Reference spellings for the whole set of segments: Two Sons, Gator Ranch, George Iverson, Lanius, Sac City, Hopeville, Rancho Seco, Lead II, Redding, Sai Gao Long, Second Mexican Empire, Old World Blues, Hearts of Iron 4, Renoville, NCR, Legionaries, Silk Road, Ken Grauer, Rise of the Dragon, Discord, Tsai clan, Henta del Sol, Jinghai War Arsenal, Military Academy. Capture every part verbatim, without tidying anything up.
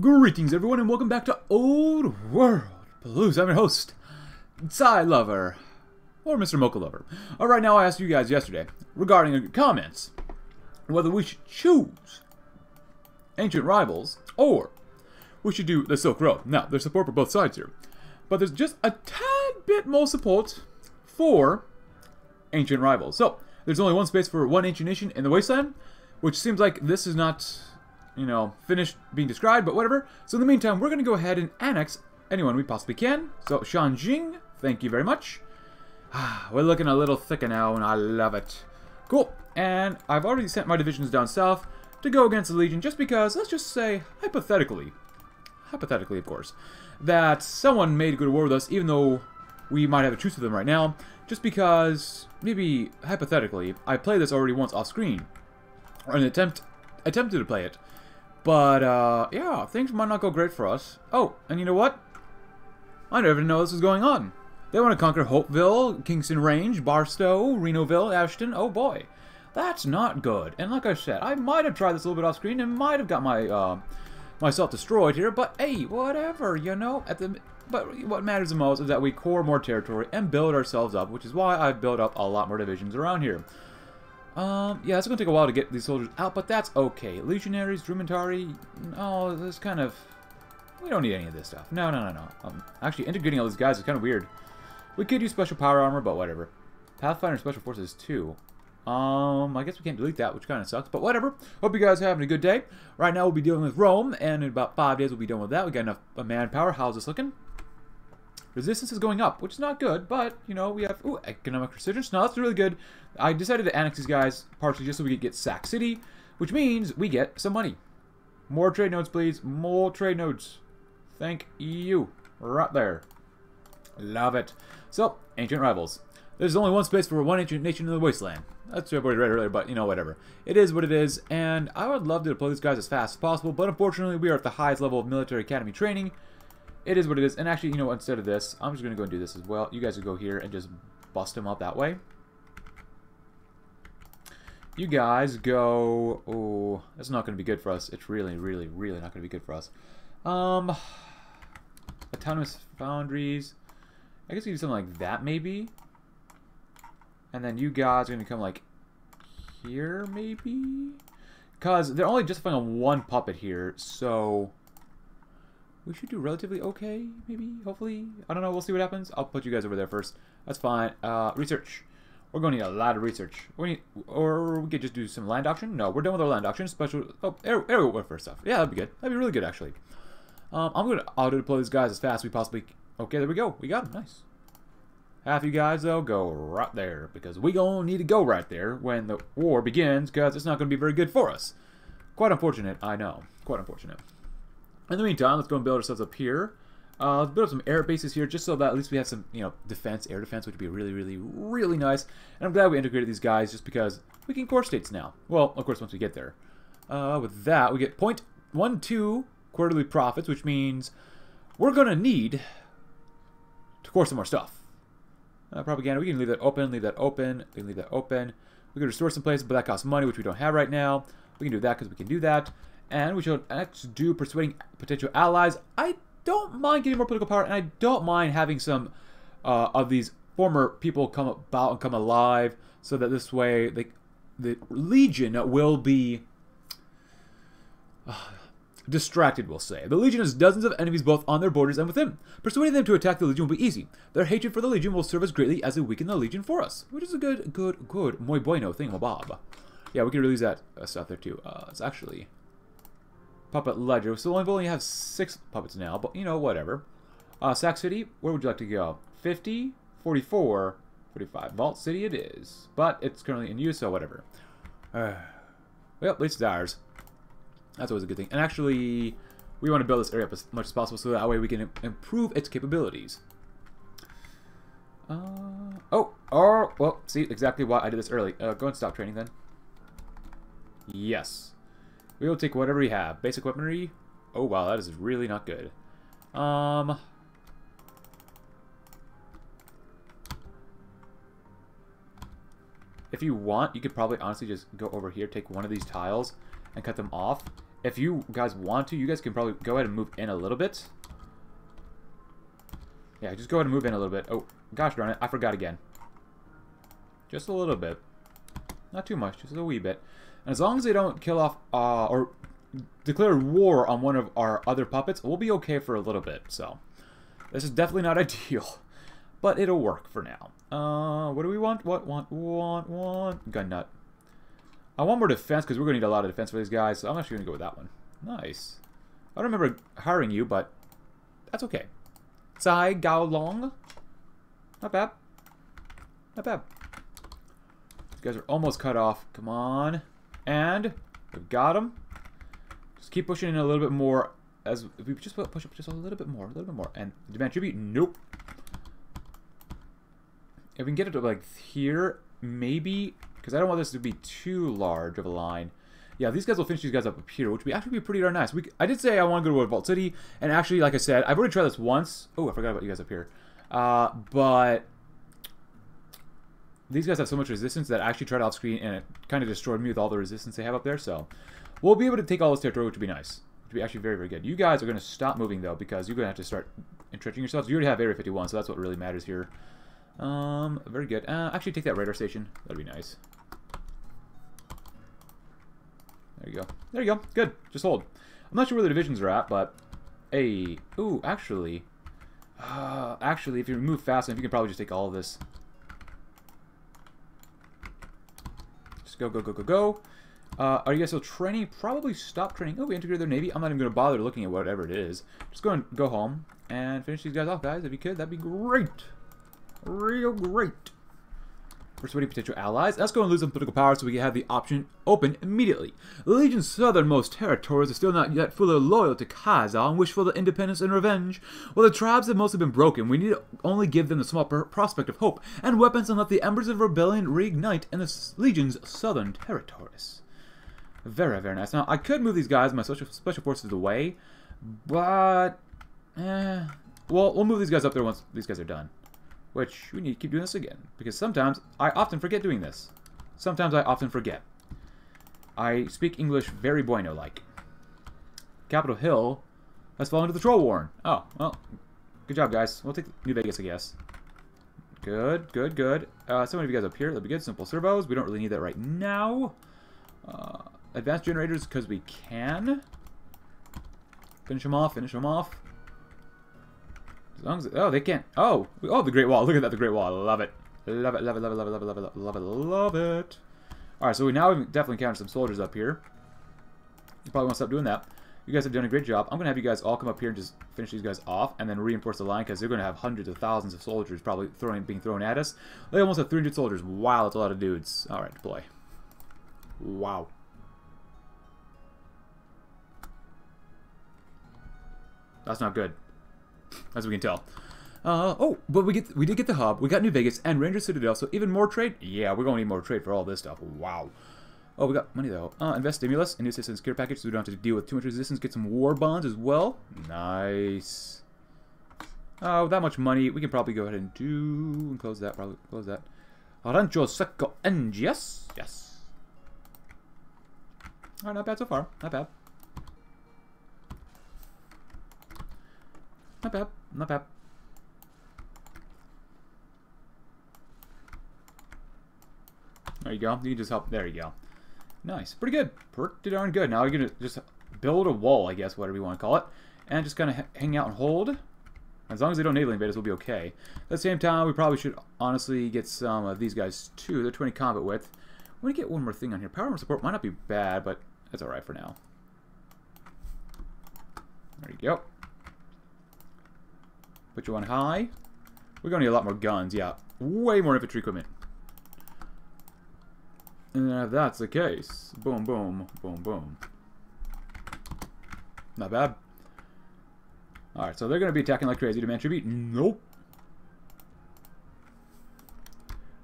Greetings everyone and welcome back to Old World Blues. I'm your host, Tsai Lover, or Mister Mocha Lover. Alright, now I asked you guys yesterday, regarding your comments, whether we should choose Ancient Rivals or we should do the Silk Road. Now, there's support for both sides here, but there's just a tad bit more support for Ancient Rivals. So, there's only one space for one Ancient Nation in the Wasteland, which seems like this is not, you know, finished being described, but whatever. So in the meantime, we're going to go ahead and annex anyone we possibly can. So Shanjing, thank you very much. Ah, we're looking a little thicker now, and I love it. Cool. And I've already sent my divisions down south to go against the Legion just because, let's just say, hypothetically, hypothetically, of course, that someone made good war with us, even though we might have a truce with them right now, just because, maybe, hypothetically, I played this already once off-screen, or an attempt, attempted to play it. But, uh, yeah, things might not go great for us. Oh, and you know what? I never even know this was going on. They want to conquer Hopeville, Kingston Range, Barstow, Renoville, Ashton. Oh, boy. That's not good. And like I said, I might have tried this a little bit off screen and might have got my, uh, myself destroyed here. But, hey, whatever, you know. At the But what matters the most is that we core more territory and build ourselves up, which is why I've built up a lot more divisions around here. Um, yeah, it's going to take a while to get these soldiers out, but that's okay. Legionaries, Drumantari, no, this kind of... we don't need any of this stuff. No, no, no, no. Um, actually, integrating all these guys is kind of weird. We could use special power armor, but whatever. Pathfinder special forces, too. Um, I guess we can't delete that, which kind of sucks, but whatever. Hope you guys are having a good day. Right now, we'll be dealing with Rome, and in about five days, we'll be done with that. We got enough manpower. How's this looking? Resistance is going up, which is not good, but, you know, we have... ooh, economic resistance. No, that's really good. I decided to annex these guys, partially just so we could get Sac City, which means we get some money. More trade nodes, please. More trade nodes. Thank you. Right there. Love it. So, Ancient Rivals. There's only one space for one ancient nation in the Wasteland. That's what I already read earlier, but, you know, whatever. It is what it is, and I would love to deploy these guys as fast as possible, but unfortunately, we are at the highest level of Military Academy training. It is what it is. And actually, you know what, instead of this, I'm just going to go and do this as well. You guys will go here and just bust them up that way. You guys go... oh, that's not going to be good for us. It's really, really, really not going to be good for us. Um, Autonomous Foundries. I guess we do something like that, maybe. And then you guys are going to come, like, here, maybe? Because they're only justifying on one puppet here, so... we should do relatively okay, maybe, hopefully. I don't know, we'll see what happens. I'll put you guys over there first. That's fine. Uh, research. We're going to need a lot of research. We need, or we could just do some land auction. No, we're done with our land auction. Special, oh, air, air warfare stuff. Yeah, that'd be good. That'd be really good, actually. Um, I'm going to auto-deploy these guys as fast as we possibly can. Okay, there we go. We got them. Nice. Half you guys, though, go right there, because we gonna need to go right there when the war begins, because it's not going to be very good for us. Quite unfortunate, I know. Quite unfortunate. In the meantime, let's go and build ourselves up here. Uh, let's build up some air bases here, just so that at least we have some, you know, defense, air defense, which would be really, really, really nice. And I'm glad we integrated these guys, just because we can core states now. Well, of course, once we get there. Uh, with that, we get zero point one two quarterly profits, which means we're going to need to core some more stuff. Uh, propaganda, we can leave that open, leave that open, we can leave that open. We can restore some places, but that costs money, which we don't have right now. We can do that because we can do that. And we should next do persuading potential allies. I don't mind getting more political power, and I don't mind having some uh, of these former people come about and come alive, so that this way the, the Legion will be uh, distracted, we'll say. The Legion has dozens of enemies both on their borders and within. Persuading them to attack the Legion will be easy. Their hatred for the Legion will serve us greatly as they weaken the Legion for us. Which is a good, good, good, muy bueno thing, Bob. Yeah, we can really use that stuff there, too. Uh, it's actually... puppet ledger. So we only have six puppets now, but you know, whatever. Uh, Sac City, where would you like to go? fifty, forty-four, forty-five. Vault City it is, but it's currently in use, so whatever. Uh, well, at least it's ours. That's always a good thing. And actually, we want to build this area up as much as possible, so that way we can improve its capabilities. Uh, oh, oh, well, see exactly why I did this early. Uh, go and stop training then. Yes. We will take whatever we have. Basic weaponry. Oh, wow, that is really not good. Um, if you want, you could probably honestly just go over here, take one of these tiles, and cut them off, if you guys want to, you guys can probably go ahead and move in a little bit. Yeah, just go ahead and move in a little bit. Oh, gosh darn it, I forgot again. Just a little bit. Not too much, just a wee bit. And as long as they don't kill off uh, or declare war on one of our other puppets, we'll be okay for a little bit. So, this is definitely not ideal, but it'll work for now. Uh, what do we want? What, want, want, want? Gun nut. I want more defense because we're going to need a lot of defense for these guys, so I'm actually going to go with that one. Nice. I don't remember hiring you, but that's okay. Sai Gao Long. Not bad. Not bad. These guys are almost cut off. Come on. And we've got them. Just keep pushing in a little bit more. As if we just push up just a little bit more. A little bit more. And demand tribute. Nope. If we can get it to like here, maybe. Because I don't want this to be too large of a line. Yeah, these guys will finish these guys up up here, which would actually be pretty darn nice. We, I did say I want to go to Vault City, and actually, like I said, I've already tried this once. Oh, I forgot about you guys up here. Uh, but these guys have so much resistance that I actually tried off screen, and it kind of destroyed me with all the resistance they have up there. So we'll be able to take all this territory, which would be nice. Which would be actually very, very good. You guys are going to stop moving, though, because you're going to have to start entrenching yourselves. You already have Area fifty-one, so that's what really matters here. Um, very good. Uh, actually take that radar station. That'd be nice. There you go. There you go. Good. Just hold. I'm not sure where the divisions are at, but... Hey. Ooh, actually... Uh, actually, if you move fast enough, you can probably just take all of this. Just go, go, go, go, go. Uh, are you guys still training? Probably stop training. Oh, we integrated their navy. I'm not even going to bother looking at whatever it is. Just go and go home and finish these guys off, guys. If you could, that'd be great. Real great. Persuading potential allies. That's going to lose some political power, so we can have the option open immediately. The Legion's southernmost territories are still not yet fully loyal to Kaiza and wish for the independence and revenge. While the tribes have mostly been broken, we need to only give them the small prospect of hope and weapons and let the embers of rebellion reignite in the Legion's southern territories. Very, very nice. Now, I could move these guys, my special, special forces, away, but... Eh, well, we'll move these guys up there once these guys are done. Which, we need to keep doing this again. Because sometimes, I often forget doing this. Sometimes I often forget. I speak English very bueno-like. Capitol Hill has fallen to the troll warren. Oh, well, good job, guys. We'll take New Vegas, I guess. Good, good, good. Uh, so many of you guys up here, that'd be good. Simple servos. We don't really need that right now. Uh, advanced generators, because we can. Finish them off, finish them off. As long as, oh, they can't. Oh, oh, the Great Wall. Look at that, the Great Wall. Love it. Love it, love it, love it, love it, love it, love it, love it. All right, so we now we've definitely encountered some soldiers up here. You probably want to stop doing that. You guys have done a great job. I'm going to have you guys all come up here and just finish these guys off and then reinforce the line because they're going to have hundreds of thousands of soldiers probably throwing, being thrown at us. They almost have three hundred soldiers. Wow, that's a lot of dudes. All right, deploy. Wow. That's not good. As we can tell. Uh, oh, but we get we did get the hub. We got New Vegas and Ranger Citadel, so even more trade? Yeah, we're going to need more trade for all this stuff. Wow. Oh, we got money, though. Uh, invest stimulus and new citizen care package so we don't have to deal with too much resistance. Get some war bonds as well. Nice. Uh, with that much money, we can probably go ahead and do... and close that, probably. Close that. Rancho Seco and yes. Yes. All right, not bad so far. Not bad. Not bad, not bad. There you go. You can just help. There you go. Nice. Pretty good. Pretty darn good. Now we're going to just build a wall, I guess, whatever you want to call it. And just kind of hang out and hold. As long as they don't naval invade us, we'll be okay. At the same time, we probably should honestly get some of these guys, too. They're twenty combat width. We're going to get one more thing on here. Power and support might not be bad, but that's alright for now. There you go. Put you on high. We're going to need a lot more guns, yeah. Way more infantry equipment. And if that's the case, boom, boom, boom, boom. Not bad. Alright, so they're going to be attacking like crazy. Demand tribute? Nope.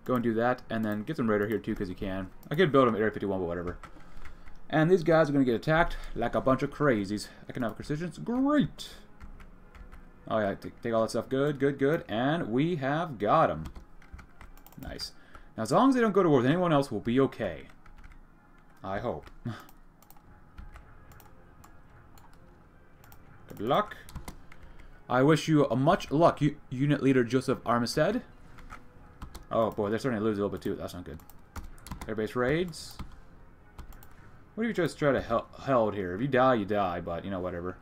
Go and do that, and then get some radar here too, because you can. I could build them at Area fifty-one, but whatever. And these guys are going to get attacked like a bunch of crazies. Economic resistance? Great! Oh yeah, take, take all that stuff. Good, good, good. And we have got them. Nice. Now, as long as they don't go to war with anyone else, we'll be okay. I hope. Good luck. I wish you a much luck, U Unit Leader Joseph Armistead. Oh boy, they're starting to lose a little bit too. That's not good. Air base raids. What are you just trying to hel held here? If you die, you die, but you know, whatever.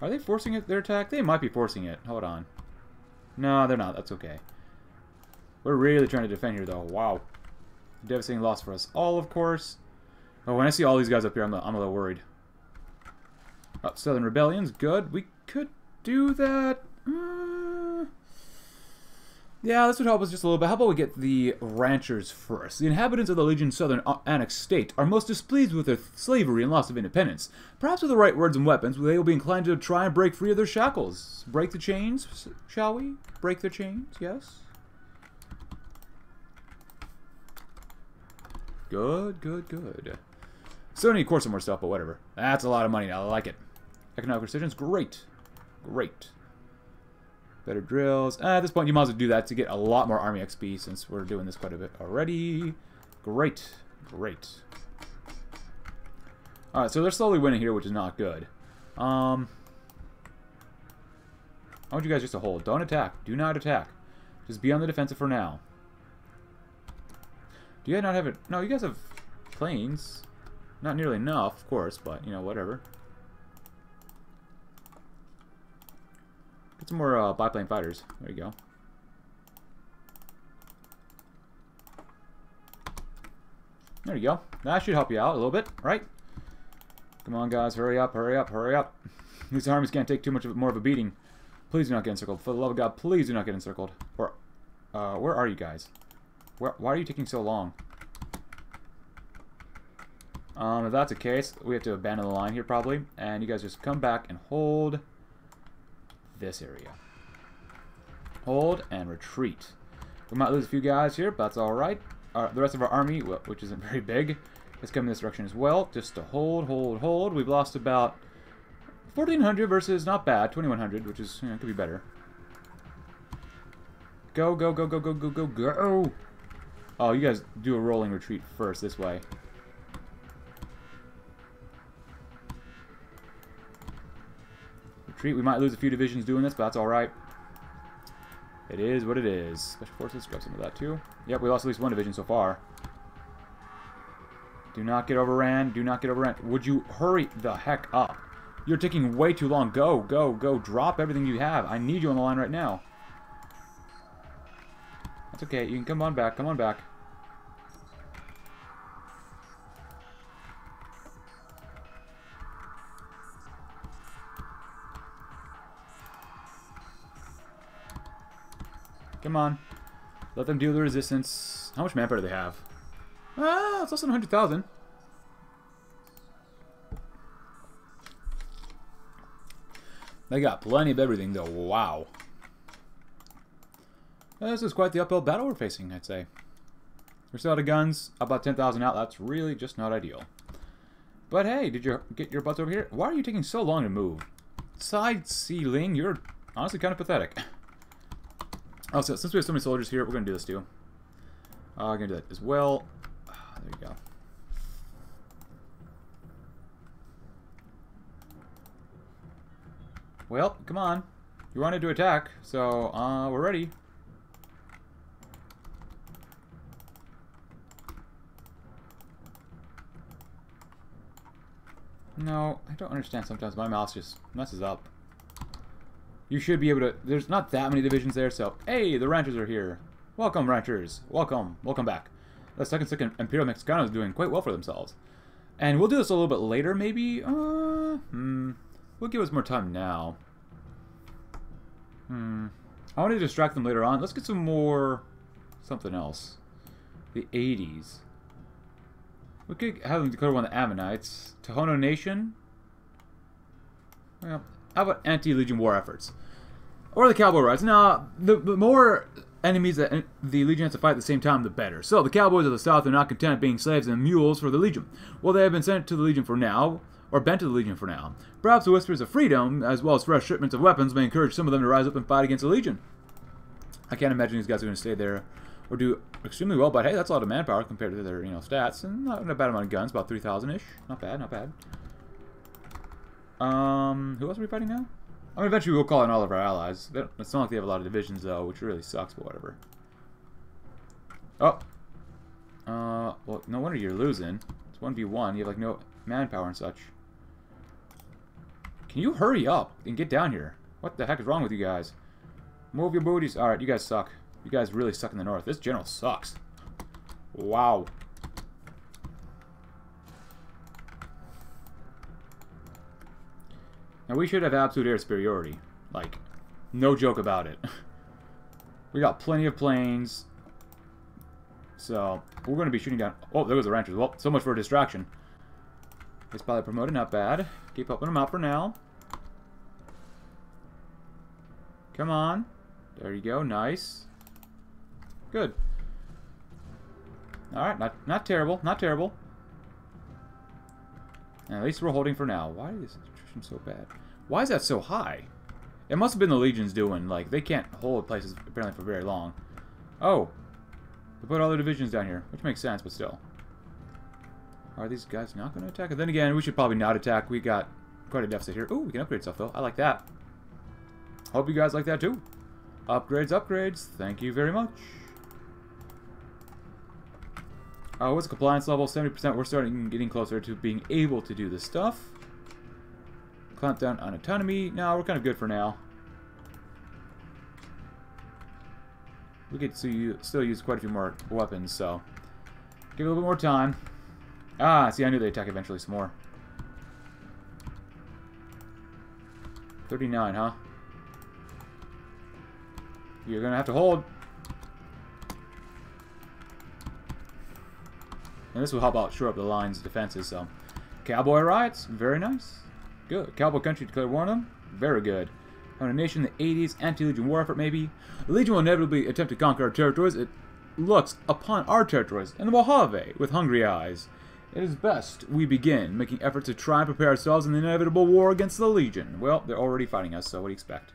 Are they forcing it, their attack? They might be forcing it. Hold on. No, they're not. That's okay. We're really trying to defend here, though. Wow. Devastating loss for us all, of course. Oh, when I see all these guys up here, I'm a, I'm a little worried. Oh, Southern Rebellion's good. We could do that. Mm. Yeah, this would help us just a little bit. How about we get the ranchers first? The inhabitants of the Legion's southern annexed state are most displeased with their slavery and loss of independence. Perhaps with the right words and weapons, they will be inclined to try and break free of their shackles. Break the chains, shall we? Break their chains, yes. Good, good, good. Still need, of course, some more stuff, but whatever. That's a lot of money. I like it. Economic precision's great. Great. Better drills. Uh, at this point, you might as well do that to get a lot more army X P since we're doing this quite a bit already. Great. Great. Alright, so they're slowly winning here, which is not good. Um, I want you guys just to hold. Don't attack. Do not attack. Just be on the defensive for now. Do you guys not have it? No, you guys have planes. Not nearly enough, of course, but, you know, whatever. Get some more uh, biplane fighters. There you go. There you go. That should help you out a little bit, right? Come on, guys. Hurry up, hurry up, hurry up. These armies can't take too much of, more of a beating. Please do not get encircled. For the love of God, please do not get encircled. Or, uh, where are you guys? Why are you taking so long? Um, if that's the case, we have to abandon the line here probably. And you guys just come back and hold this area. Hold and retreat. We might lose a few guys here, but that's alright. Right, the rest of our army, which isn't very big, is coming this direction as well. Just to hold, hold, hold. We've lost about fourteen hundred versus not bad, twenty-one hundred, which is, you know, could be better. Go, go, go, go, go, go, go, go. Oh, you guys do a rolling retreat first, this way. Retreat, we might lose a few divisions doing this, but that's alright. It is what it is. Special Forces, grab some of that too. Yep, we lost at least one division so far. Do not get overran, do not get overran. Would you hurry the heck up? You're taking way too long. Go, go, go, drop everything you have. I need you on the line right now. That's okay, you can come on back, come on back. Come on. Let them deal the resistance. How much manpower do they have? Ah, it's less than one hundred thousand. They got plenty of everything, though. Wow. This is quite the uphill battle we're facing, I'd say. We're still out of guns. About ten thousand out. That's really just not ideal. But hey, did you get your butts over here? Why are you taking so long to move? Side ceiling, you're honestly kind of pathetic. Also, since we have so many soldiers here, we're going to do this too. I'm uh, going to do that as well. There you go. Well, come on. You wanted to attack, so uh, we're ready. No, I don't understand sometimes. My mouse just messes up. You should be able to... There's not that many divisions there, so... Hey, the ranchers are here. Welcome, ranchers. Welcome. Welcome back. The Second Second Imperial Mexicano is doing quite well for themselves. And we'll do this a little bit later, maybe? Uh, hmm. We'll give us more time now. Hmm. I want to distract them later on. Let's get some more... Something else. The eighties. We could have them declare one of the Ammonites. Tohono Nation? Well, how about anti-Legion war efforts? Or the Cowboy Rides? Now, the, the more enemies that the Legion has to fight at the same time, the better. So, the Cowboys of the South are not content being slaves and mules for the Legion. Well, they have been sent to the Legion for now, or bent to the Legion for now. Perhaps the whispers of freedom, as well as fresh shipments of weapons, may encourage some of them to rise up and fight against the Legion. I can't imagine these guys are going to stay there or do extremely well, but hey, that's a lot of manpower compared to their, you know, stats, and not a bad amount of guns, about three thousand-ish. Not bad, not bad. Um, who else are we fighting now? I mean, eventually we'll call in all of our allies. It's not like they have a lot of divisions, though, which really sucks, but whatever. Oh. Uh, well, no wonder you're losing. It's one v one. You have, like, no manpower and such. Can you hurry up and get down here? What the heck is wrong with you guys? Move your booties. Alright, you guys suck. You guys really suck in the north. This general sucks. Wow. Now, we should have absolute air superiority. Like, no joke about it. We got plenty of planes. So, we're going to be shooting down... Oh, there goes the ranchers. Well, so much for a distraction. It's probably promoted. Not bad. Keep helping them out for now. Come on. There you go. Nice. Good. Alright, not not terrible. Not terrible. And at least we're holding for now. Why is attrition so bad? Why is that so high? It must have been the Legion's doing. Like, they can't hold places apparently for very long. Oh. They put all their divisions down here, which makes sense, but still. Are these guys not going to attack? And then again, we should probably not attack. We got quite a deficit here. Ooh, we can upgrade stuff, though. I like that. Hope you guys like that, too. Upgrades, upgrades. Thank you very much. Uh, what's compliance level? seventy percent. We're starting getting closer to being able to do this stuff. Clamp down on autonomy. No, we're kind of good for now. We could still use quite a few more weapons, so... give it a little bit more time. Ah, see, I knew they'd attack eventually some more. thirty-nine, huh? You're going to have to hold. And this will help out shore up the line's defenses, so... Cowboy riots, very nice. Good. Cowboy country declared war on them, very good. Tohono Nation, the eighties, anti-Legion war effort, maybe. The Legion will inevitably attempt to conquer our territories. It looks upon our territories and the Mojave with hungry eyes. It is best we begin making efforts to try and prepare ourselves in the inevitable war against the Legion. Well, they're already fighting us, so what do you expect?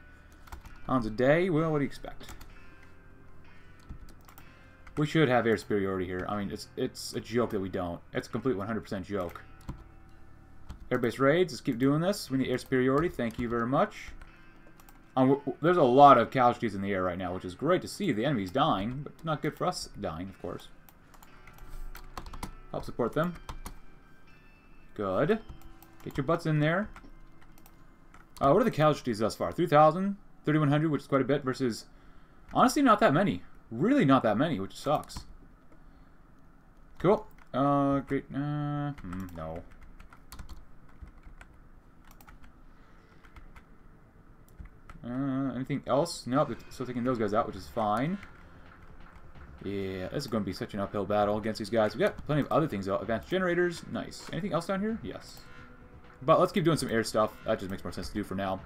Pounds a day? Well, what do you expect? We should have air superiority here. I mean, it's it's a joke that we don't. It's a complete one hundred percent joke. Airbase raids. Let's keep doing this. We need air superiority. Thank you very much. Um, there's a lot of casualties in the air right now, which is great to see. The enemy's dying, but not good for us dying, of course. Help support them. Good. Get your butts in there. Uh, what are the casualties thus far? three thousand, thirty-one hundred, which is quite a bit, versus... honestly, not that many. Really not that many, which sucks. Cool. Uh, great. Uh, hmm, no. Uh, anything else? Nope, they're still taking those guys out, which is fine. Yeah, this is going to be such an uphill battle against these guys. We got plenty of other things, though. Advanced generators, nice. Anything else down here? Yes. But let's keep doing some air stuff. That just makes more sense to do for now.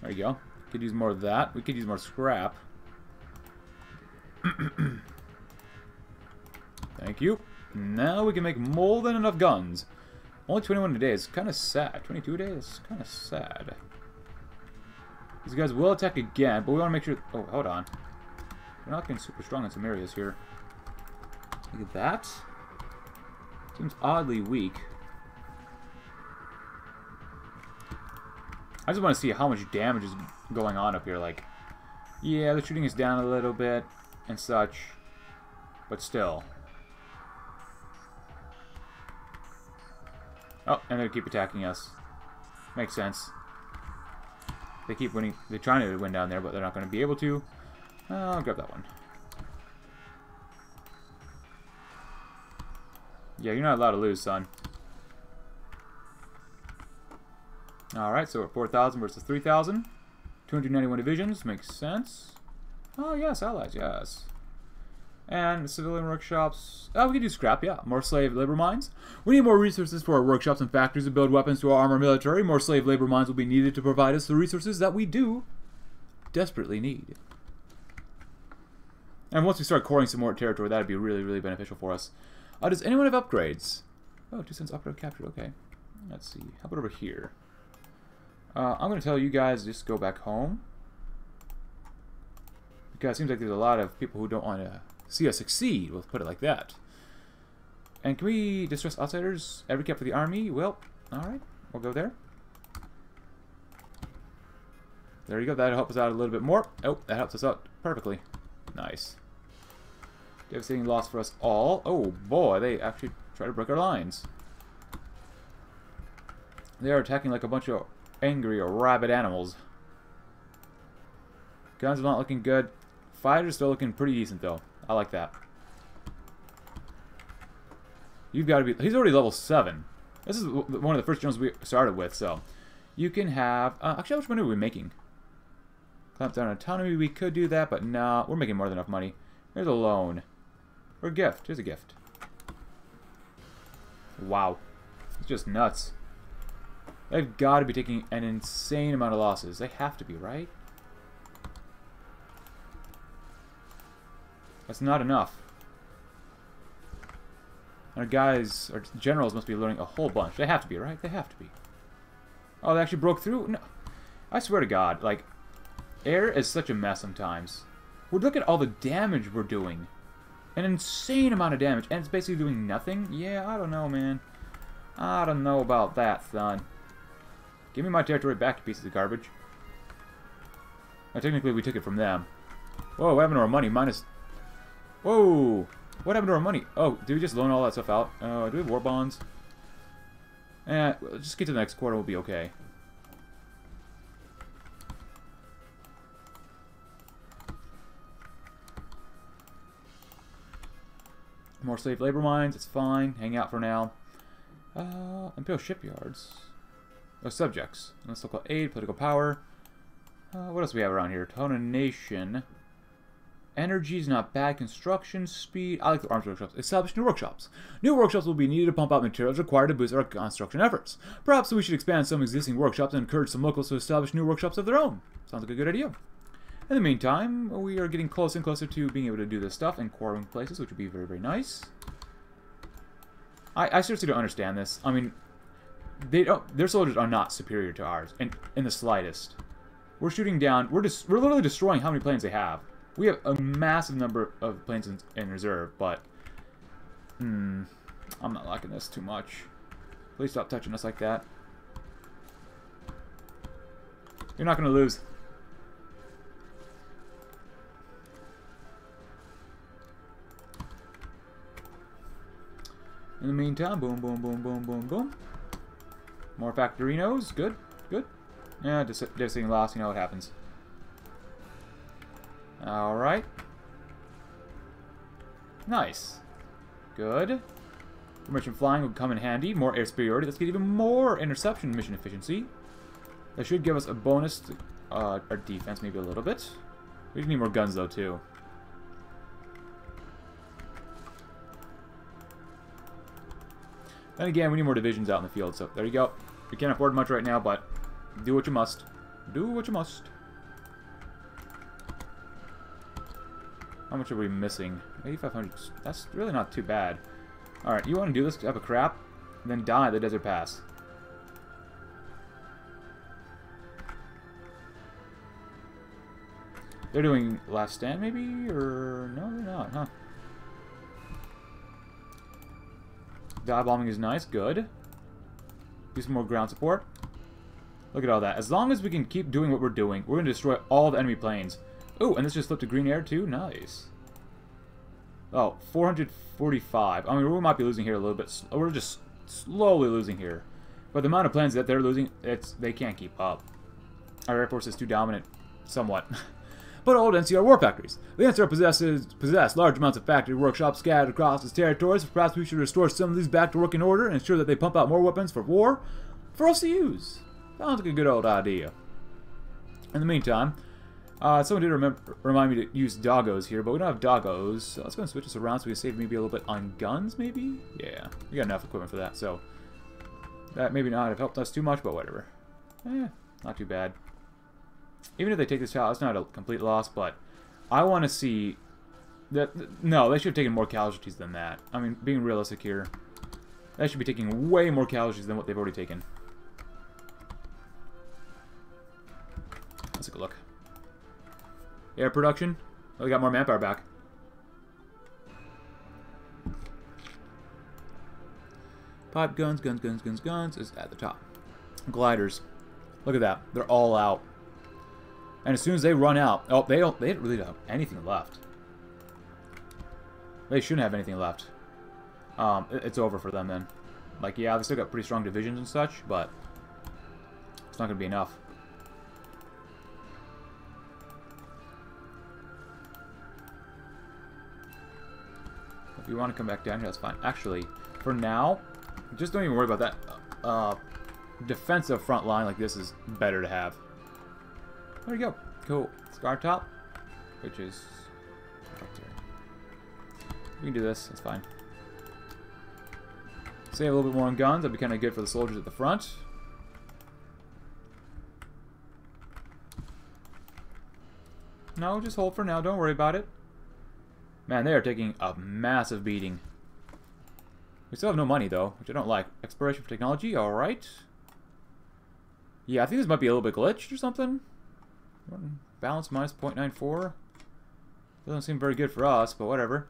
There you go. Could use more of that. We could use more scrap. Thank you. Now we can make more than enough guns. Only twenty-one a day is kind of sad. twenty-two a day is kind of sad. These guys will attack again, but we want to make sure... oh, hold on. We're not getting super strong in some areas here. Look at that. Seems oddly weak. I just want to see how much damage is going on up here. Like, yeah, the shooting is down a little bit and such, but still. Oh, and they keep attacking us. Makes sense. They keep winning. They're trying to win down there, but they're not going to be able to. Uh, I'll grab that one. Yeah, you're not allowed to lose, son. Alright, so we're four thousand versus three thousand. two hundred ninety-one divisions. Makes sense. Oh, yes, allies, yes. And civilian workshops. Oh, we can do scrap, yeah. More slave labor mines. We need more resources for our workshops and factories to build weapons to our armor military. More slave labor mines will be needed to provide us the resources that we do desperately need. And once we start coring some more territory, that would be really, really beneficial for us. Uh, does anyone have upgrades? Oh, two cents upgrade captured, okay. Let's see. How about over here? Uh, I'm going to tell you guys, just go back home. Because it seems like there's a lot of people who don't want to see us succeed, we'll put it like that. And can we distress outsiders? Every cap for the army? Well, alright, we'll go there. There you go, that'll help us out a little bit more. Oh, that helps us out perfectly. Nice. Devastating loss for us all. Oh boy, they actually try to break our lines. They are attacking like a bunch of angry or rabid animals. Guns are not looking good. Fighters still looking pretty decent though. I like that. You've got to be... He's already level seven. This is one of the first generals we started with, so... You can have... Uh, actually, how much money are we making? Clamp down autonomy. We could do that, but no. Nah, we're making more than enough money. Here's a loan. Or a gift. Here's a gift. Wow. It's just nuts. They've got to be taking an insane amount of losses. They have to be, right? That's not enough. Our guys, our generals must be learning a whole bunch. They have to be, right? They have to be. Oh, they actually broke through? No. I swear to God, like, air is such a mess sometimes. Well, look at all the damage we're doing. An insane amount of damage, and it's basically doing nothing? Yeah, I don't know, man. I don't know about that, son. Give me my territory back, you pieces of garbage. Now, technically, we took it from them. Whoa, what happened to our money? Minus... Whoa! What happened to our money? Oh, did we just loan all that stuff out? Uh, do we have war bonds? Eh, we'll just get to the next quarter, we'll be okay. More slave labor mines, it's fine. Hang out for now. Uh, Imperial shipyards. Oh, subjects. Let's look at aid, political power. Uh, what else do we have around here? Tohono Nation. Energy's not bad. Construction speed. I like the arms workshops. Establish new workshops. New workshops will be needed to pump out materials required to boost our construction efforts. Perhaps we should expand some existing workshops and encourage some locals to establish new workshops of their own. Sounds like a good idea. In the meantime, we are getting closer and closer to being able to do this stuff in quarreling places, which would be very, very nice. I, I seriously don't understand this. I mean, they don't, their soldiers are not superior to ours, and in the slightest. We're shooting down. We're just we're literally destroying how many planes they have. We have a massive number of planes in, in reserve, but... Hmm... I'm not liking this too much. Please stop touching us like that. You're not going to lose. In the meantime, boom, boom, boom, boom, boom, boom. More factorinos. Good, good. Yeah, just devastating loss, you know what happens. Alright. Nice. Good. Permission flying would come in handy. More air superiority. Let's get even more interception mission efficiency. That should give us a bonus to uh, our defense, maybe a little bit. We need more guns, though, too. Then again, we need more divisions out in the field, so there you go. We can't afford much right now, but do what you must. Do what you must. How much are we missing? eighty-five hundred. That's really not too bad. Alright, you want to do this type of crap? Then die the desert pass. They're doing last stand, maybe? Or... no, they're not, huh? Dive bombing is nice. Good. Do some more ground support. Look at all that. As long as we can keep doing what we're doing, we're going to destroy all the enemy planes. Oh, and this just flipped to green air, too? Nice. Oh, four hundred forty-five. I mean, we might be losing here a little bit. We're just slowly losing here. But the amount of planes that they're losing, it's they can't keep up. Our Air Force is too dominant, somewhat. But old N C R war factories. The N C R possesses possess large amounts of factory workshops scattered across its territories. Perhaps we should restore some of these back to working order and ensure that they pump out more weapons for war for us to use. Sounds like a good old idea. In the meantime... Uh, someone did remember, remind me to use doggos here, but we don't have doggos, so let's go and switch this around so we can save maybe a little bit on guns, maybe? Yeah, we got enough equipment for that, so that maybe not have helped us too much, but whatever. Eh, not too bad. Even if they take this out, it's not a complete loss, but I want to see that... No, they should have taken more casualties than that. I mean, being realistic here, they should be taking way more casualties than what they've already taken. Let's take a look. Air production, Oh, we got more manpower back. Pipe guns, guns, guns, guns, guns is at the top. Gliders. Look at that. They're all out. And as soon as they run out... Oh, they don't... They really don't have anything left. They shouldn't have anything left. Um, it's over for them then. Like, yeah, they still got pretty strong divisions and such, but... it's not going to be enough. If you want to come back down here, that's fine. Actually, for now, just don't even worry about that. Uh, defensive front line like this is better to have. There you go. Cool. Scar top, which is... right there. We can do this. That's fine. Save a little bit more on guns. That'd be kind of good for the soldiers at the front. No, just hold for now. Don't worry about it. Man, they are taking a massive beating. We still have no money, though, which I don't like. Exploration for technology, alright. Yeah, I think this might be a little bit glitched or something. Balance minus zero point nine four. Doesn't seem very good for us, but whatever.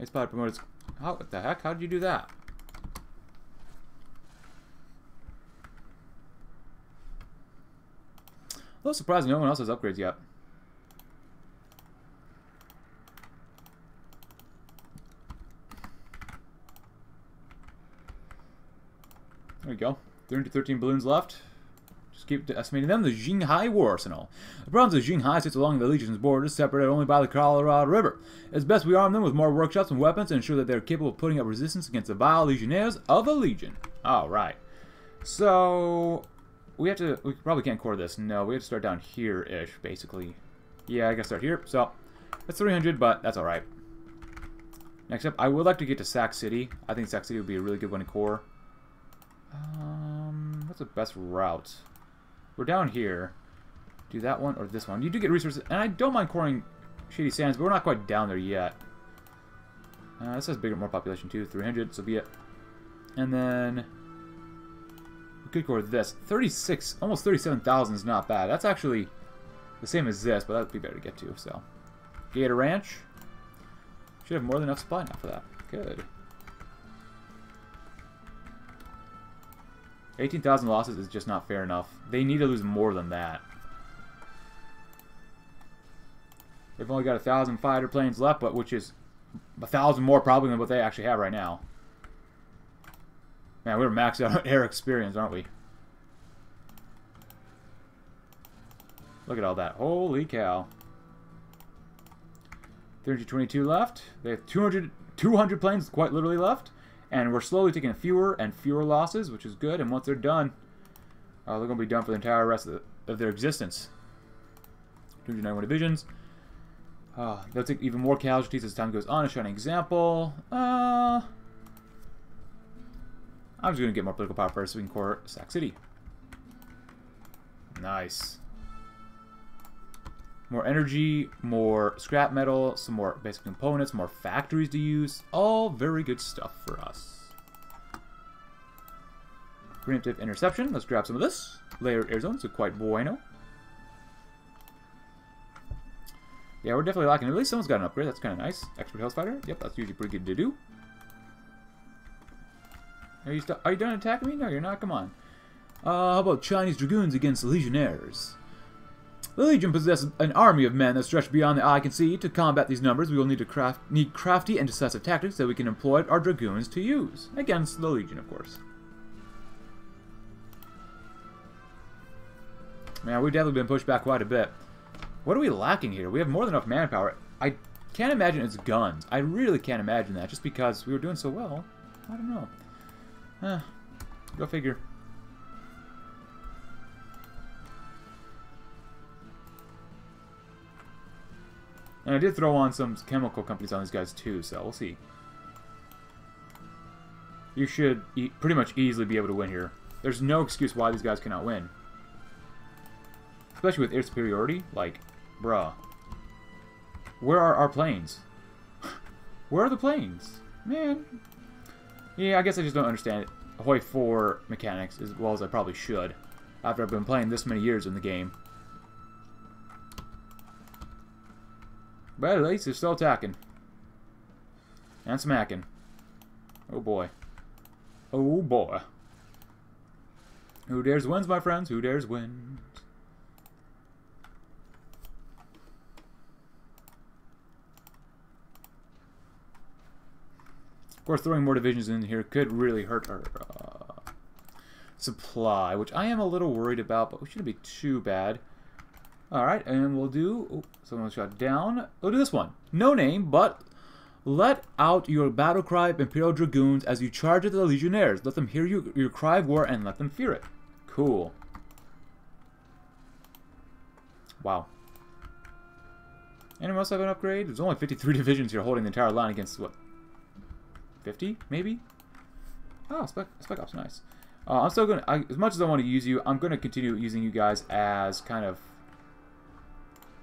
Ace Pilot promotes... How, what the heck? How did you do that? A little surprising no one else has upgrades yet. There we go. three hundred thirteen balloons left. Just keep estimating them. The Jinghai War Arsenal. The province of Jinghai sits along the Legion's borders, separated only by the Colorado River. It's best we arm them with more workshops and weapons and ensure that they're capable of putting up resistance against the vile legionnaires of the Legion. Alright. So, we have to... We probably can't core this. No, we have to start down here-ish, basically. Yeah, I gotta start here. So, that's three hundred, but that's alright. Next up, I would like to get to Sac City. I think Sac City would be a really good one to core. Um, what's the best route? We're down here. Do that one or this one. You do get resources, and I don't mind coring Shady Sands, but we're not quite down there yet. Uh, this has bigger, more population too. three hundred, so be it. And then we could core this. thirty-six, almost thirty-seven thousand is not bad. That's actually the same as this, but that'd be better to get to. So, Gator Ranch should have more than enough supply now for that. Good. eighteen thousand losses is just not fair enough. They need to lose more than that. They've only got a thousand fighter planes left, but which is a thousand more probably than what they actually have right now. Man, we're maxed out on air experience, aren't we? Look at all that. Holy cow. three hundred twenty-two left. They have two hundred, two hundred planes quite literally left. And we're slowly taking fewer and fewer losses, which is good. And once they're done, uh, they're going to be done for the entire rest of, the, of their existence. two hundred ninety-one divisions. Uh, they'll take even more casualties as time goes on. A shining example. Uh, I'm just going to get more political power first so we can core Sac City. Nice. More energy, more scrap metal, some more basic components, more factories to use. All very good stuff for us. Preemptive interception. Let's grab some of this. Layered air zones are quite bueno. Yeah, we're definitely lacking. At least someone's got an upgrade. That's kind of nice. Expert Health Fighter. Yep, that's usually pretty good to do. Are you, are you done attacking me? No, you're not. Come on. Uh, how about Chinese Dragoons against Legionnaires? The Legion possesses an army of men that stretch beyond the eye can see. To combat these numbers, we will need to craft need crafty and decisive tactics that we can employ our dragoons to use against the Legion, of course. Man, we've definitely been pushed back quite a bit. What are we lacking here? We have more than enough manpower. I can't imagine it's guns. I really can't imagine that, just because we were doing so well. I don't know. Huh. Go figure. And I did throw on some chemical companies on these guys too, so we'll see. You should e pretty much easily be able to win here. There's no excuse why these guys cannot win. Especially with air superiority. Like, bruh. Where are our planes? Where are the planes? Man. Yeah, I guess I just don't understand it. Hoi four mechanics as well as I probably should. After I've been playing this many years in the game. But at least they're still attacking. And smacking. Oh boy. Oh boy. Who dares wins, my friends? Who dares wins? Of course, throwing more divisions in here could really hurt our uh, supply, which I am a little worried about, but we shouldn't be too bad. Alright, and we'll do... Oh, someone shot down. We'll do this one. No name, but... Let out your battle cry of Imperial Dragoons as you charge at the Legionnaires. Let them hear you, your cry of war and let them fear it. Cool. Wow. Anyone else have an upgrade? There's only fifty-three divisions here holding the entire line against, what, fifty, maybe? Oh, Spec, Spec Ops, nice. Uh, I'm still going to... As much as I want to use you, I'm going to continue using you guys as kind of...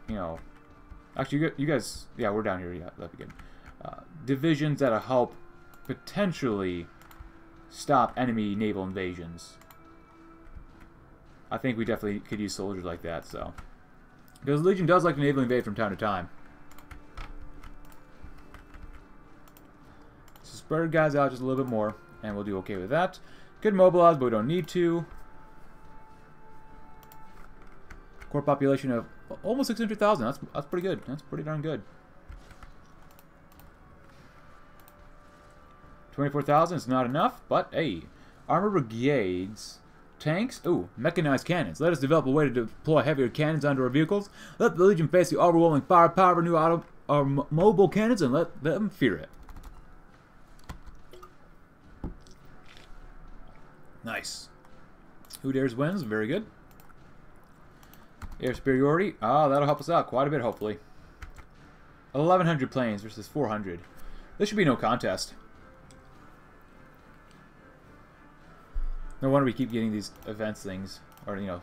You know... Actually, you guys... Yeah, we're down here. Yeah, that'd be good. Uh, divisions that'll help potentially stop enemy naval invasions. I think we definitely could use soldiers like that, so. Because the Legion does like to naval invade from time to time. So spread guys out just a little bit more, and we'll do okay with that. Could mobilize, but we don't need to. Core population of almost six hundred thousand. That's, that's pretty good. That's pretty darn good. twenty-four thousand is not enough, but hey. Armor brigades, tanks, ooh, mechanized cannons. Let us develop a way to deploy heavier cannons onto our vehicles. Let the Legion face the overwhelming firepower of new auto, our mobile cannons and let them fear it. Nice. Who dares wins, very good. Air superiority, ah, that'll help us out quite a bit, hopefully. eleven hundred planes versus four hundred. This should be no contest. No wonder we keep getting these events things, or, you know,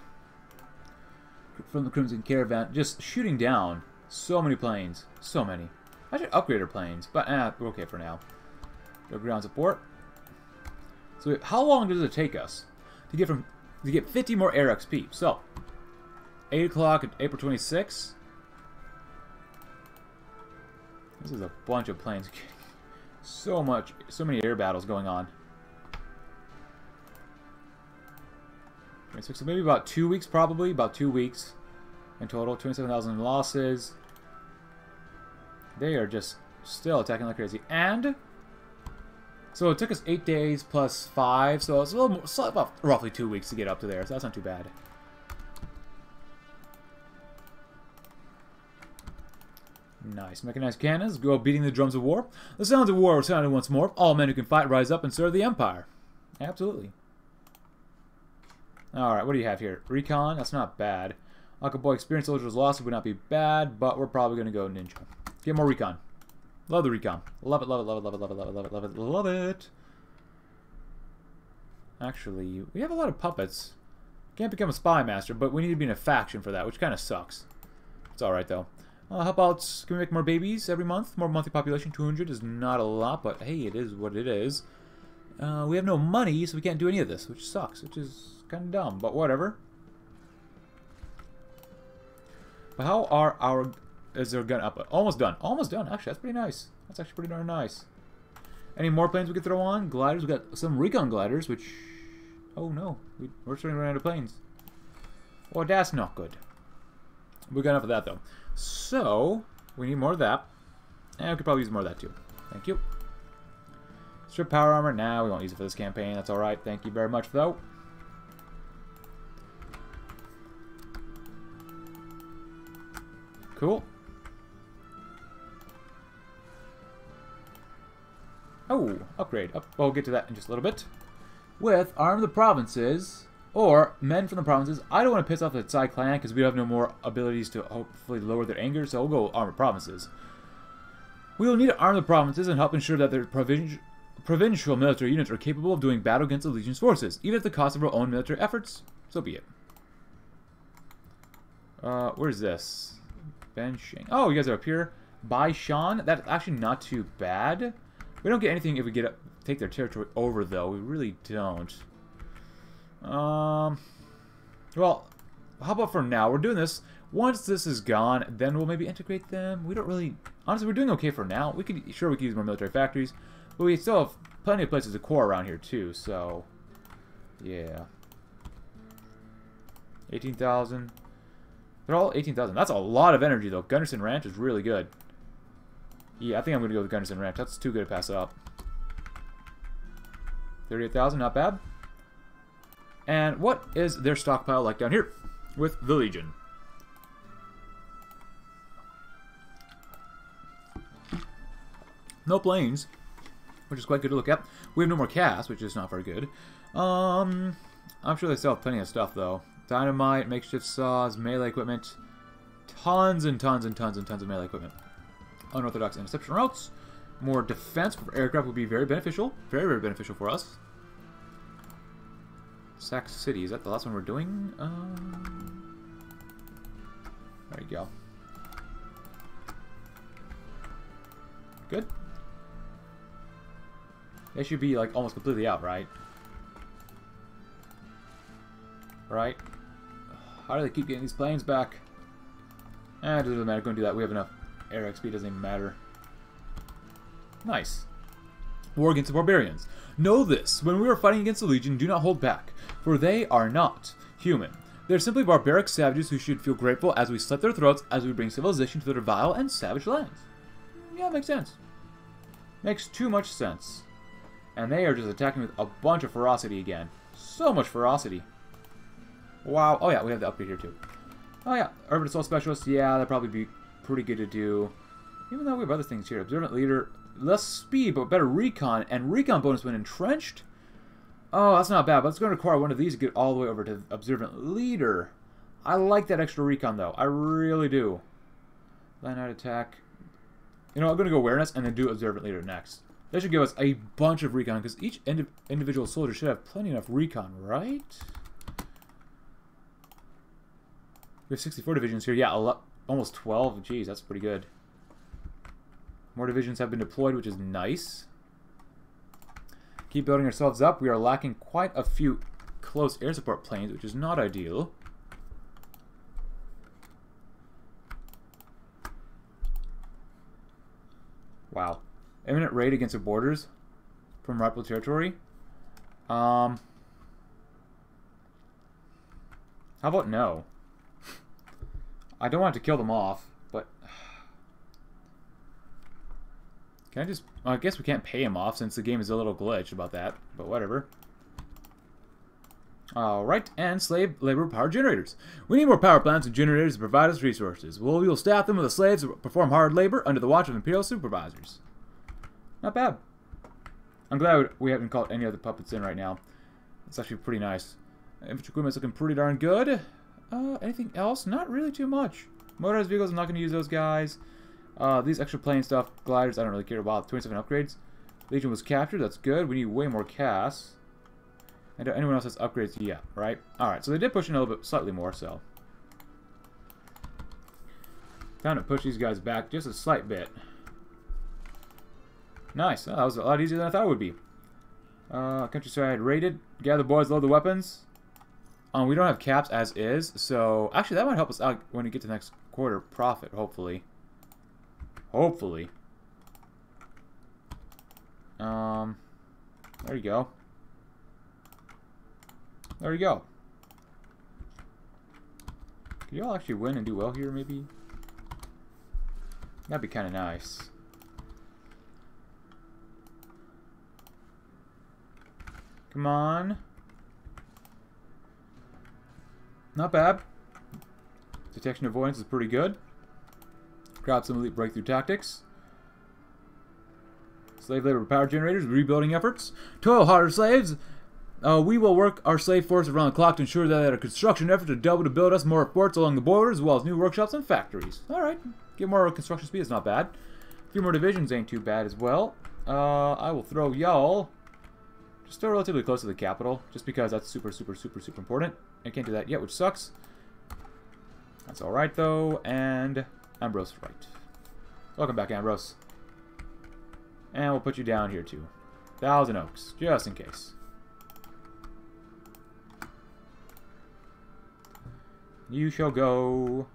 from the Crimson Caravan, just shooting down so many planes, so many. I should upgrade our planes, but eh, we're okay for now. No ground support. So how long does it take us to get from to get fifty more air X P? So, eight o'clock, April twenty-sixth. This is a bunch of planes. So much, so many air battles going on. So maybe about two weeks, probably about two weeks in total. twenty-seven thousand losses. They are just still attacking like crazy, and so it took us eight days plus five, so it's a little more, about roughly two weeks to get up to there. So that's not too bad. Nice. Mechanized cannons go beating the drums of war. The sounds of war are sounded once more. All men who can fight rise up and serve the Empire. Absolutely. Alright, what do you have here? Recon, that's not bad. Uncle Boy, experienced soldiers lost would not be bad, but we're probably going to go ninja. Get more recon. Love the recon. Love it, love it, love it, love it, love it, love it, love it, love it, love it. Actually, we have a lot of puppets. Can't become a spy master, but we need to be in a faction for that, which kind of sucks. It's alright, though. Uh, how about, can we make more babies every month? More monthly population, two hundred is not a lot, but hey, it is what it is. Uh, we have no money, so we can't do any of this, which sucks, which is... kind of dumb, but whatever. But how are our... Is there a gun up? Almost done. Almost done. Actually, that's pretty nice. That's actually pretty darn nice. Any more planes we could throw on? Gliders. We got some recon gliders, which... Oh, no. We, we're starting to run out of planes. Well, that's not good. We got enough of that, though. So, we need more of that. And we could probably use more of that, too. Thank you. Strip power armor. Nah, we won't use it for this campaign. That's alright. Thank you very much, though. Cool. Oh, upgrade. Up. We'll get to that in just a little bit. With Arm the Provinces, or Men from the Provinces. I don't want to piss off the Tsai clan because we have no more abilities to hopefully lower their anger, so we'll go Arm the Provinces. We will need to arm the provinces and help ensure that their provin provincial military units are capable of doing battle against the Legion's forces, even at the cost of our own military efforts. So be it. Uh, where's this? Benching. Oh, you guys are up here. By Sean. That's actually not too bad. We don't get anything if we get up, take their territory over, though. We really don't. Um. Well, how about for now? We're doing this. Once this is gone, then we'll maybe integrate them. We don't really... Honestly, we're doing okay for now. We could... Sure, we could use more military factories, but we still have plenty of places to core around here, too, so... Yeah. eighteen thousand. They're all eighteen thousand. That's a lot of energy, though. Gunderson Ranch is really good. Yeah, I think I'm going to go with Gunderson Ranch. That's too good to pass up. thirty-eight thousand, not bad. And what is their stockpile like down here with the Legion? No planes, which is quite good to look at. We have no more cast, which is not very good. Um, I'm sure they sell plenty of stuff, though. Dynamite, makeshift saws, melee equipment. Tons and tons and tons and tons of melee equipment. Unorthodox interception routes. More defense for aircraft would be very beneficial. Very, very beneficial for us. Sac City. Is that the last one we're doing? Um, there you go. Good. They should be, like, almost completely out, right? Right? How do they keep getting these planes back? Eh, it doesn't really matter. Go and do that. We have enough air X P. Doesn't even matter. Nice. War against the barbarians. Know this. When we are fighting against the Legion, do not hold back, for they are not human. They are simply barbaric savages who should feel grateful as we slit their throats, as we bring civilization to their vile and savage lands. Yeah, makes sense. Makes too much sense. And they are just attacking with a bunch of ferocity again. So much ferocity. Wow. Oh, yeah, we have the upgrade here, too. Oh, yeah. Urban Assault Specialist. Yeah, that'd probably be pretty good to do. Even though we have other things here. Observant Leader. Less speed, but better recon. And recon bonus when entrenched? Oh, that's not bad, but it's going to require one of these to get all the way over to Observant Leader. I like that extra recon, though. I really do. Line out attack. You know, I'm going to go Awareness and then do Observant Leader next. That should give us a bunch of recon, because each ind individual soldier should have plenty enough recon, right? We have sixty-four divisions here. Yeah, almost twelve. Jeez, that's pretty good. More divisions have been deployed, which is nice. Keep building ourselves up. We are lacking quite a few close air support planes, which is not ideal. Wow. Imminent raid against the borders from Ripo territory. Um, how about no? I don't want to kill them off, but... Can I just... Well, I guess we can't pay him off since the game is a little glitched about that, but whatever. Alright, and slave labor power generators. We need more power plants and generators to provide us resources. Well, we will staff them with the slaves to perform hard labor under the watch of Imperial supervisors. Not bad. I'm glad we haven't called any other puppets in right now. It's actually pretty nice. Infantry equipment's looking pretty darn good. Uh, anything else? Not really too much. Motorized vehicles, I'm not going to use those guys. Uh, these extra plane stuff, gliders, I don't really care about. twenty-seven upgrades. Legion was captured, that's good. We need way more casts. And anyone else has upgrades? Yeah, right? Alright, so they did push in a little bit, slightly more, so. Time to push these guys back just a slight bit. Nice. Oh, that was a lot easier than I thought it would be. Uh, countryside raided. Gather boys, load the weapons. Um, we don't have caps as is, so... Actually, that might help us out when we get to the next quarter profit, hopefully. Hopefully. Um, there you go. There you go. Could y'all actually win and do well here, maybe? That'd be kind of nice. Come on. Not bad. Detection avoidance is pretty good. Grab some elite breakthrough tactics. Slave labor power generators, rebuilding efforts. Toil harder slaves. Uh, we will work our slave force around the clock to ensure that our construction efforts are double to build us more forts along the border, as well as new workshops and factories. Alright, get more construction speed, it's not bad. A few more divisions ain't too bad as well. Uh, I will throw y'all just still relatively close to the capital, just because that's super, super, super, super important. I can't do that yet, which sucks. That's alright, though, and Ambrose right. Welcome back, Ambrose. And we'll put you down here, too. Thousand Oaks, just in case. You shall go.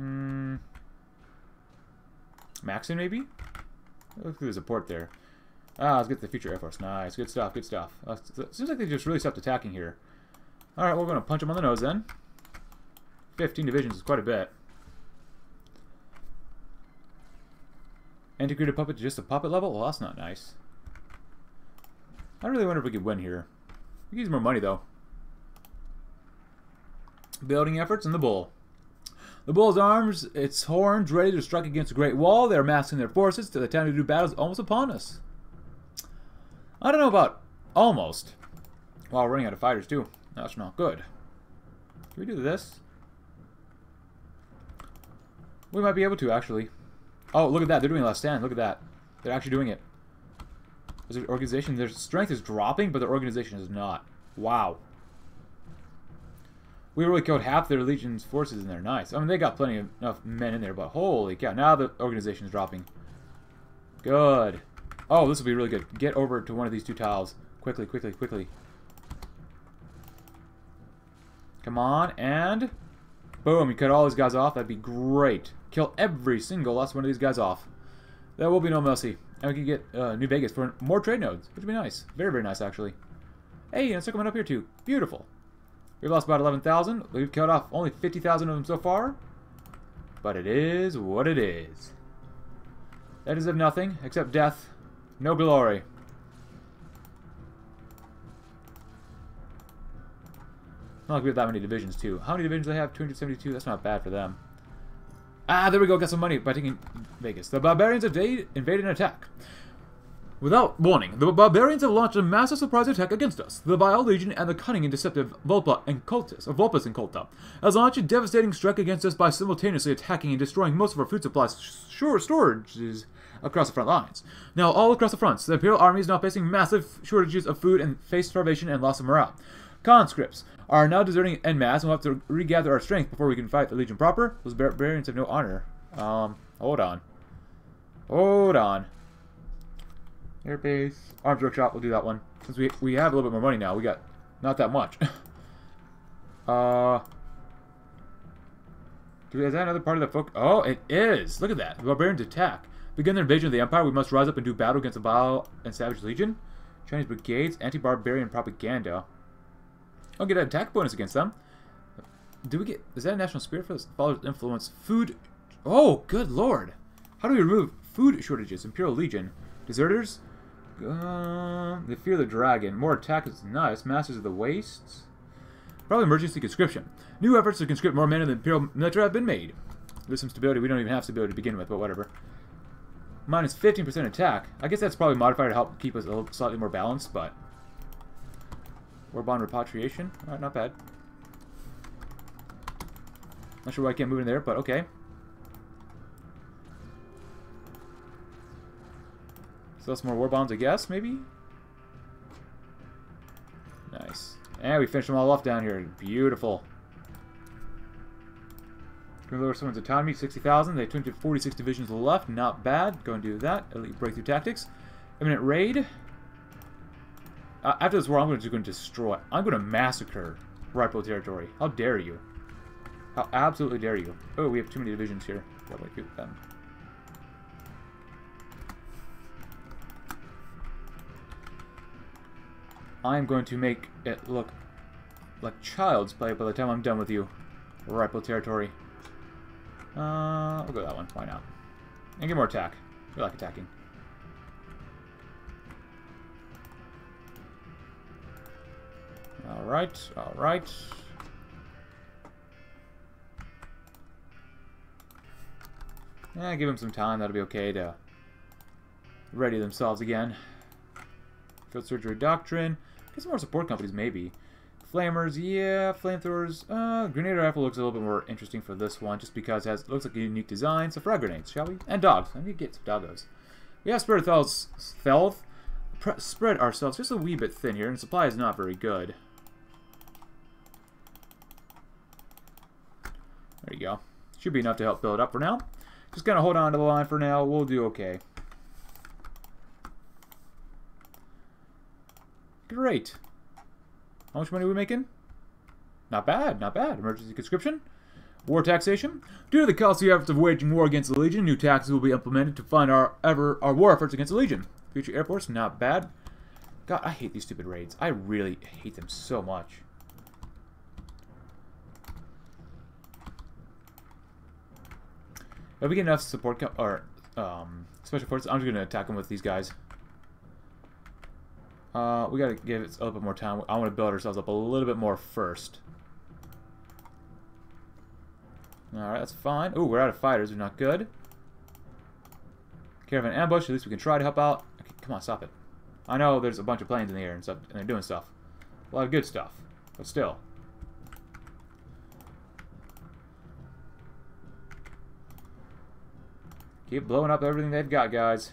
Hmm. Maxon, maybe? Look, there's a port there. Ah, let's get the future Air Force. Nice. Good stuff, good stuff. Uh, seems like they just really stopped attacking here. Alright, we're going to punch them on the nose then. fifteen divisions is quite a bit. Integrated puppet to just a puppet level? Well, that's not nice. I really wonder if we could win here. We could use more money, though. Building efforts and the bull. The bull's arms, its horns ready to strike against the Great Wall. They are massing their forces till the time to do battle is almost upon us. I don't know about almost. Wow, we're running out of fighters, too. That's not good. Can we do this? We might be able to, actually. Oh, look at that. They're doing last stand. Look at that. They're actually doing it. Is their organization? Their strength is dropping, but their organization is not. Wow. We really killed half their legion's forces in there. Nice. I mean, they got plenty of enough men in there, but holy cow. Now the organization is dropping. Good. Oh, this will be really good. Get over to one of these two tiles. Quickly, quickly, quickly. Come on, and... boom, you cut all these guys off. That'd be great. Kill every single last one of these guys off. There will be no mercy. And we can get uh, New Vegas for more trade nodes, which would be nice. Very, very nice, actually. Hey, and so coming up here, too. Beautiful. We've lost about eleven thousand. We've killed off only fifty thousand of them so far. But it is what it is. That is of nothing, except death. No glory. Not like we have that many divisions, too. How many divisions do they have? two hundred seventy-two? That's not bad for them. Ah, there we go. Got some money by taking Vegas. The barbarians have invaded and attacked. Without warning, the barbarians have launched a massive surprise attack against us. The vile legion and the cunning and deceptive Vulpa and Cultus, or Vulpus and Culta, has launched a devastating strike against us by simultaneously attacking and destroying most of our food supplies, sure storages across the front lines. Now, all across the fronts, the Imperial Army is now facing massive shortages of food and face starvation and loss of morale. Conscripts are now deserting en masse, and we'll have to regather our strength before we can fight the Legion proper. Those barbarians have no honor. Um, hold on. Hold on. Airbase. Arms Workshop, we'll do that one. Since we, we have a little bit more money now, we got not that much. uh, do, is that another part of the folk? Oh, it is! Look at that. The barbarians attack. Begin their invasion of the Empire. We must rise up and do battle against the vile and savage Legion. Chinese brigades, anti-barbarian propaganda. I'll get an attack bonus against them. Do we get... is that a national spirit for this? Followers influence. Food... oh, good lord. How do we remove food shortages? Imperial Legion. Deserters? Uh, they fear the dragon. More attack is nice. Masters of the Wastes? Probably emergency conscription. New efforts to conscript more men in the Imperial military have been made. There's some stability. We don't even have stability to begin with, but whatever. Minus fifteen percent attack. I guess that's probably a modifier to help keep us a little slightly more balanced, but... or bond repatriation. Alright, not bad. Not sure why I can't move in there, but okay. So that's more war bonds, I guess, maybe? Nice. And we finished them all off down here. Beautiful. Can we lower someone's autonomy? sixty thousand. They have forty-six divisions left. Not bad. Go and do that. Elite breakthrough tactics. Imminent raid. Uh, after this war, I'm going to, going to destroy. I'm going to massacre Ripo territory. How dare you? How absolutely dare you? Oh, we have too many divisions here. How do I keep them? I'm going to make it look like child's play by the time I'm done with you, Ripo territory. Uh, we'll go that one. Why not? And get more attack. We like attacking. Alright, alright. Yeah, give them some time. That'll be okay to ready themselves again. Field surgery doctrine. Get some more support companies, maybe. Flammers, yeah. Flamethrowers. Uh, grenade rifle looks a little bit more interesting for this one, just because it has, looks like a unique design. So frag grenades, shall we? And dogs. I need to get some doggos. We have spread stealth. Spread ourselves just a wee bit thin here, and supply is not very good. There you go. Should be enough to help build up for now. Just kind of hold on to the line for now. We'll do okay. Great. How much money are we making? Not bad, not bad. Emergency conscription. War taxation. Due to the cost of the efforts of waging war against the Legion, new taxes will be implemented to fund our ever our war efforts against the Legion. Future air force, not bad. God, I hate these stupid raids. I really hate them so much. If we get enough support co or um, special forces, I'm just gonna attack them with these guys. Uh, we gotta give it a little bit more time. I want to build ourselves up a little bit more first. Alright, that's fine. Ooh, we're out of fighters. We're not good. Caravan ambush. At least we can try to help out. Okay, come on, stop it. I know there's a bunch of planes in the air and stuff, and they're doing stuff. A lot of good stuff. But still. Keep blowing up everything they've got, guys.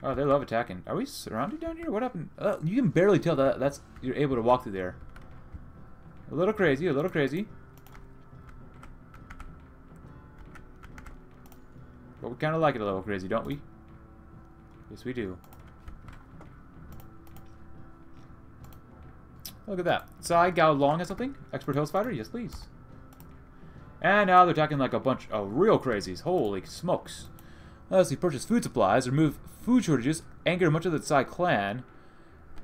Oh, they love attacking. Are we surrounded down here? What happened? Uh, you can barely tell that that's you're able to walk through there. A little crazy, a little crazy. But we kind of like it a little crazy, don't we? Yes, we do. Look at that. Sai Gao Long or something? Expert Hills Fighter? Yes, please. And now they're attacking like a bunch of real crazies. Holy smokes. Unless he purchased food supplies, remove food shortages, anger much of the Tsai clan.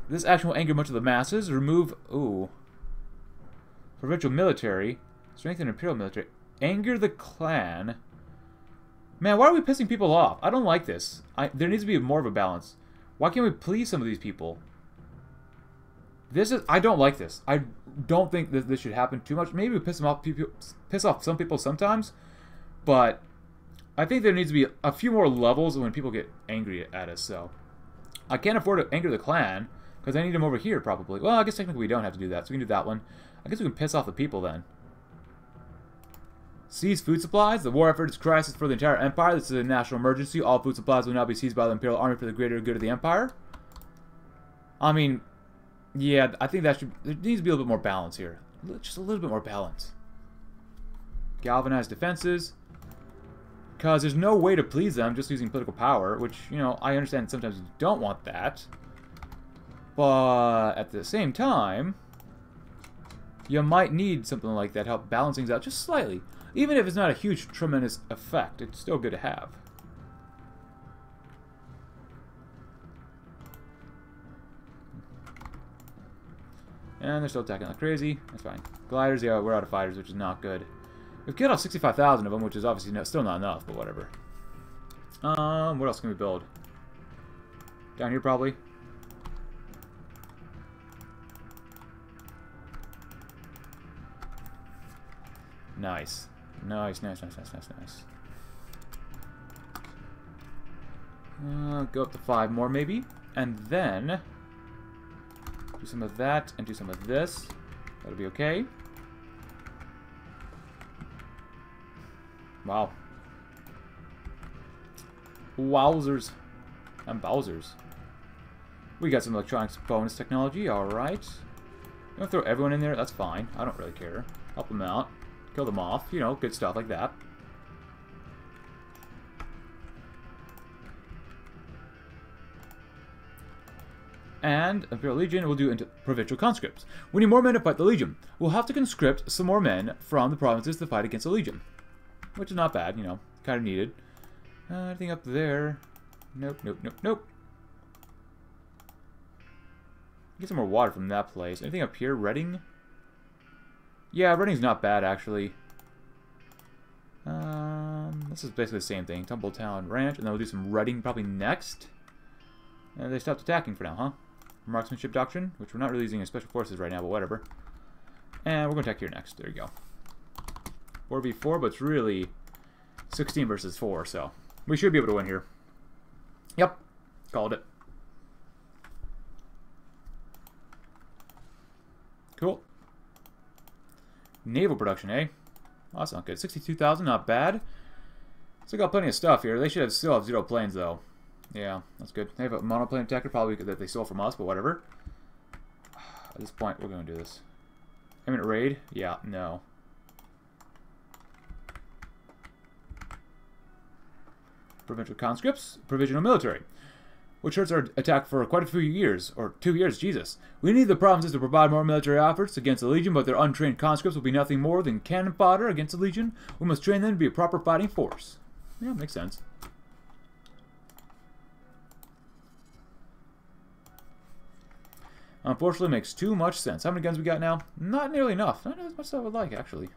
This action will anger much of the masses. Remove, ooh, provincial military, strengthen imperial military, anger the clan. Man, why are we pissing people off? I don't like this. I, there needs to be more of a balance. Why can't we please some of these people? This is, I don't like this. I don't think that this should happen too much. Maybe we piss them off, people, piss off some people sometimes, but I think there needs to be a few more levels when people get angry at us. So I can't afford to anger the clan because I need them over here probably. Well, I guess technically we don't have to do that, so we can do that one. I guess we can piss off the people then. Seize food supplies. The war effort is a crisis for the entire empire. This is a national emergency. All food supplies will now be seized by the Imperial Army for the greater good of the empire. I mean, yeah, I think that should. There needs to be a little bit more balance here. Just a little bit more balance. Galvanized defenses. Because there's no way to please them just using political power, which, you know, I understand sometimes you don't want that. But at the same time, you might need something like that to help balance things out just slightly. Even if it's not a huge, tremendous effect, it's still good to have. And they're still attacking like crazy. That's fine. Gliders, yeah, we're out of fighters, which is not good. We've killed off sixty-five thousand of them, which is obviously no, still not enough, but whatever. Um, what else can we build? Down here, probably. Nice. Nice, nice, nice, nice, nice, nice. Uh, go up to five more, maybe. And then do some of that and do some of this. That'll be okay. Wow. Wowzers. And Bowsers. We got some electronics bonus technology, alright. You want to throw everyone in there? That's fine. I don't really care. Help them out. Kill them off. You know, good stuff like that. And Imperial Legion will do into provincial conscripts. We need more men to fight the Legion. We'll have to conscript some more men from the provinces to fight against the Legion. Which is not bad, you know, kind of needed. Uh, anything up there? Nope, nope, nope, nope. Get some more water from that place. Anything up here? Redding? Yeah, Redding's not bad, actually. Um, this is basically the same thing. Tumbletown Ranch, and then we'll do some Redding probably next. And they stopped attacking for now, huh? Marksmanship Doctrine, which we're not really using as special forces right now, but whatever. And we're going to attack here next. There you go. four v four, but it's really sixteen versus four, so we should be able to win here. Yep, called it. Cool. Naval production, eh? Well, that's not good. sixty-two thousand, not bad. Still got plenty of stuff here. They should have still have zero planes, though. Yeah, that's good. They have a monoplane attacker, probably that they stole from us, but whatever. At this point, we're going to do this. Imminent raid? Yeah, no. Provincial conscripts, provisional military. which hurts our attack for quite a few years, or two years, Jesus. We need the provinces to provide more military efforts against the Legion, but their untrained conscripts will be nothing more than cannon fodder against the Legion. We must train them to be a proper fighting force. Yeah, makes sense. Unfortunately, makes too much sense. How many guns we got now? Not nearly enough. Not as much as I would like, actually.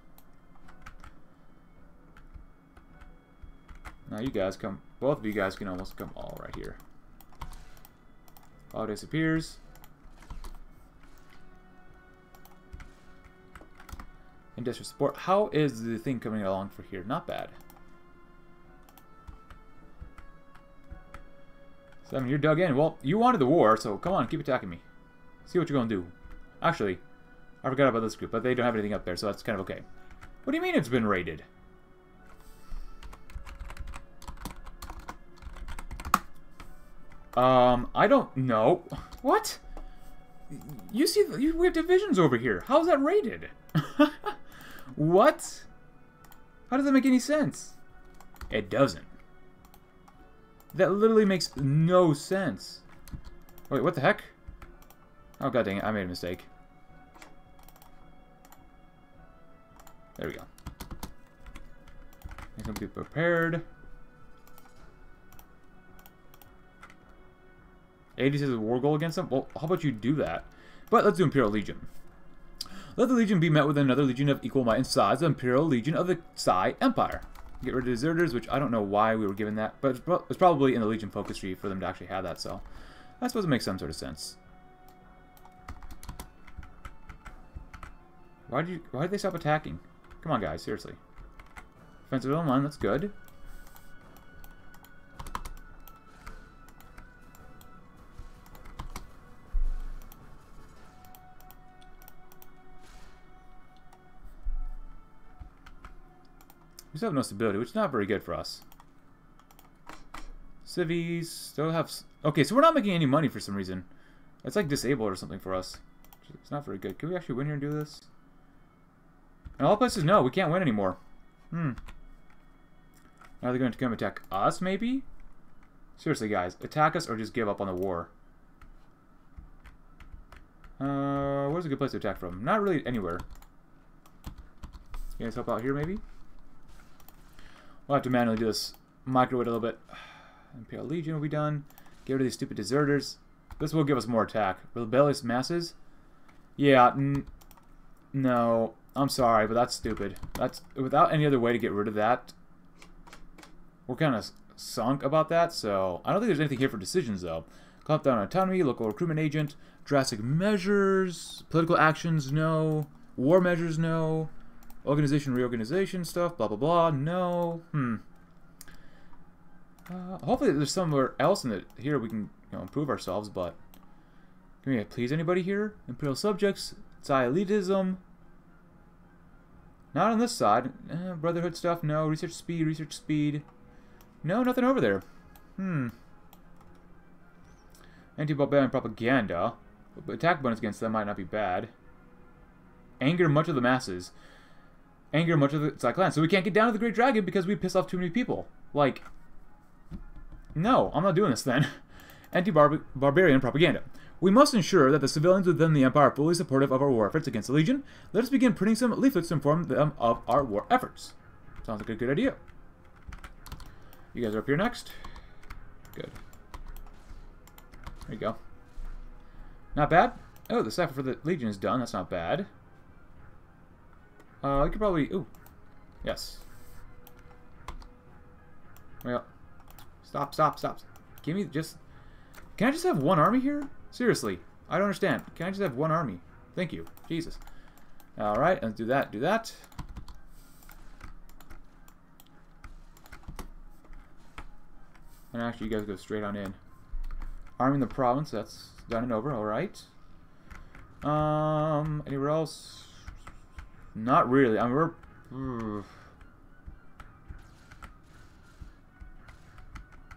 Now you guys come, both of you guys can almost come all right here. All disappears. Industrial support. How is the thing coming along for here? Not bad. So, I mean, you're dug in. Well, you wanted the war, so come on, keep attacking me. See what you're going to do. Actually, I forgot about this group, but they don't have anything up there, so that's kind of okay. What do you mean it's been raided? Um, I don't know. What? You see, you, we have divisions over here. How is that raided? What? How does that make any sense? It doesn't. That literally makes no sense. Wait, what the heck? Oh, god dang it, I made a mistake. There we go. I'm gonna be prepared. eighty is a war goal against them? Well, how about you do that? But let's do Imperial Legion. Let the Legion be met with another Legion of equal might and size, the Imperial Legion of the Tsai Empire. Get rid of deserters, which I don't know why we were given that, but it's probably in the Legion focus tree for them to actually have that, so I suppose it makes some sort of sense. Why did, you, why did they stop attacking? Come on, guys, seriously. Defensive online, that's good. We still have no stability, which is not very good for us. Civies, still have... Okay, so we're not making any money for some reason. It's like disabled or something for us. It's not very good. Can we actually win here and do this? And all places, no, we can't win anymore. Hmm. Now they're going to come attack us, maybe? Seriously, guys. Attack us or just give up on the war. Uh, where's a good place to attack from? Not really anywhere. You guys help out here, maybe? We'll have to manually do this. Microwave a little bit. Imperial Legion will be done. Get rid of these stupid deserters. This will give us more attack. Rebellious masses? Yeah, n no. I'm sorry, but that's stupid. That's without any other way to get rid of that. We're kind of sunk about that, so I don't think there's anything here for decisions, though. Clamp down on autonomy, local recruitment agent, drastic measures, political actions, no. War measures, no. Organization, reorganization stuff, blah, blah, blah, no. Hmm. Uh, hopefully there's somewhere else in it here we can, you know, improve ourselves, but... Can we please anybody here? Imperial subjects, Tsai elitism... Not on this side. Uh, brotherhood stuff, no. Research speed, research speed. No, nothing over there. Hmm. Anti-barbarian propaganda. Attack bonus against them might not be bad. Anger much of the masses. Anger much of the Tsai clan. So we can't get down to the Great Dragon because we piss off too many people. Like, no, I'm not doing this then. Anti-barbarian propaganda. We must ensure that the civilians within the Empire are fully supportive of our war efforts against the Legion. Let us begin printing some leaflets to inform them of our war efforts. Sounds like a good idea. You guys are up here next. Good. There you go. Not bad. Oh, the cipher for the Legion is done. That's not bad. Uh, we could probably... Ooh. Yes. Well. Stop, stop, stop. Give me just... Can I just have one army here? Seriously, I don't understand. Can I just have one army? Thank you. Jesus. Alright, let's do that, do that. And actually, you guys go straight on in. Arming the province, that's done and over, alright. Um, anywhere else? Not really. I mean, we're... Ooh.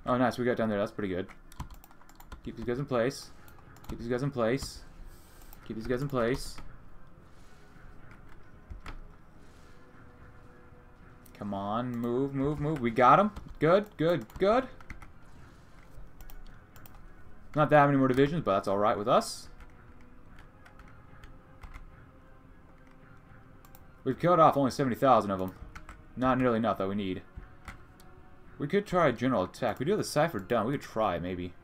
Oh, nice, we got down there. That's pretty good. Keep these guys in place. Keep these guys in place. Keep these guys in place. Come on, move, move, move. We got him. Good, good, good. Not that many more divisions, but that's alright with us. We've killed off only seventy thousand of them. Not nearly enough that we need. We could try a general attack. We do have the cipher done. We could try, maybe.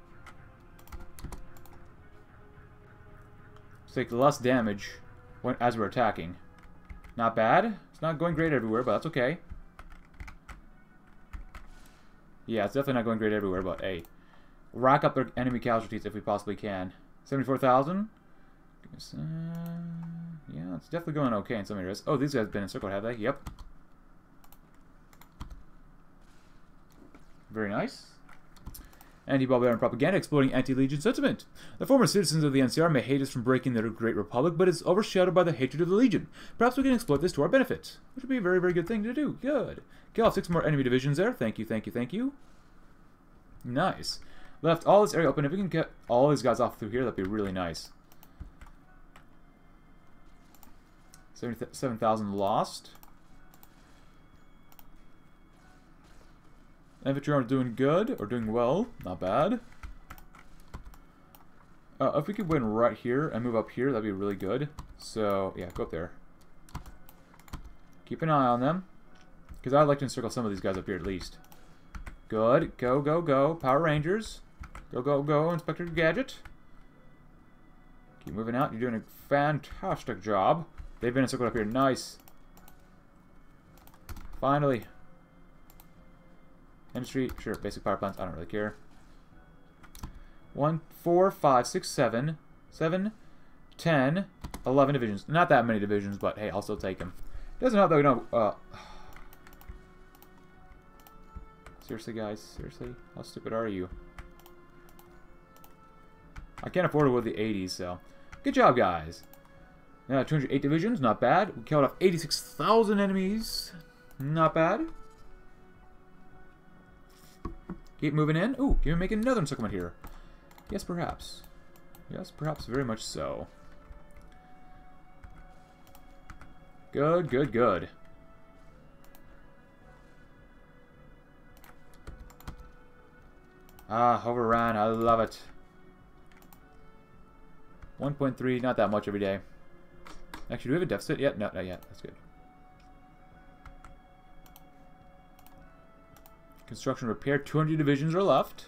Let's take less damage when, as we're attacking. Not bad. It's not going great everywhere, but that's okay. Yeah, it's definitely not going great everywhere, but hey. Rack up their enemy casualties if we possibly can. seventy-four thousand? Uh, yeah, it's definitely going okay in some areas. Oh, these guys have been encircled, have they? Yep. Very nice. Anti-barbarian propaganda exploiting anti-Legion sentiment. The former citizens of the N C R may hate us from breaking their great republic, but it's overshadowed by the hatred of the Legion. Perhaps we can exploit this to our benefit. Which would be a very, very good thing to do. Good. Kill off six more enemy divisions there. Thank you, thank you, thank you. Nice. Left all this area open. If we can get all these guys off through here, that'd be really nice. seven thousand lost. Infantry are doing good, or doing well. Not bad. Uh, if we could win right here and move up here, that'd be really good. So, yeah, go up there. Keep an eye on them. Because I'd like to encircle some of these guys up here at least. Good. Go, go, go. Power Rangers. Go, go, go. Inspector Gadget. Keep moving out. You're doing a fantastic job. They've been encircled up here. Nice. Finally. Industry, sure, basic power plants, I don't really care. one, four, five, six, seven, seven, ten, eleven divisions. Not that many divisions, but hey, I'll still take them. Doesn't help that we don't... Uh... Seriously, guys, seriously? How stupid are you? I can't afford to go to the eighties, so... Good job, guys! Now, two hundred eight divisions, not bad. We killed off eighty-six thousand enemies. Not bad. Keep moving in. Ooh, can we make another encirclement here? Yes, perhaps. Yes, perhaps very much so. Good, good, good. Ah, overrun. I love it. one point three, not that much every day. Actually, do we have a deficit yet? No, not yet. That's good. Construction repair, two hundred divisions are left.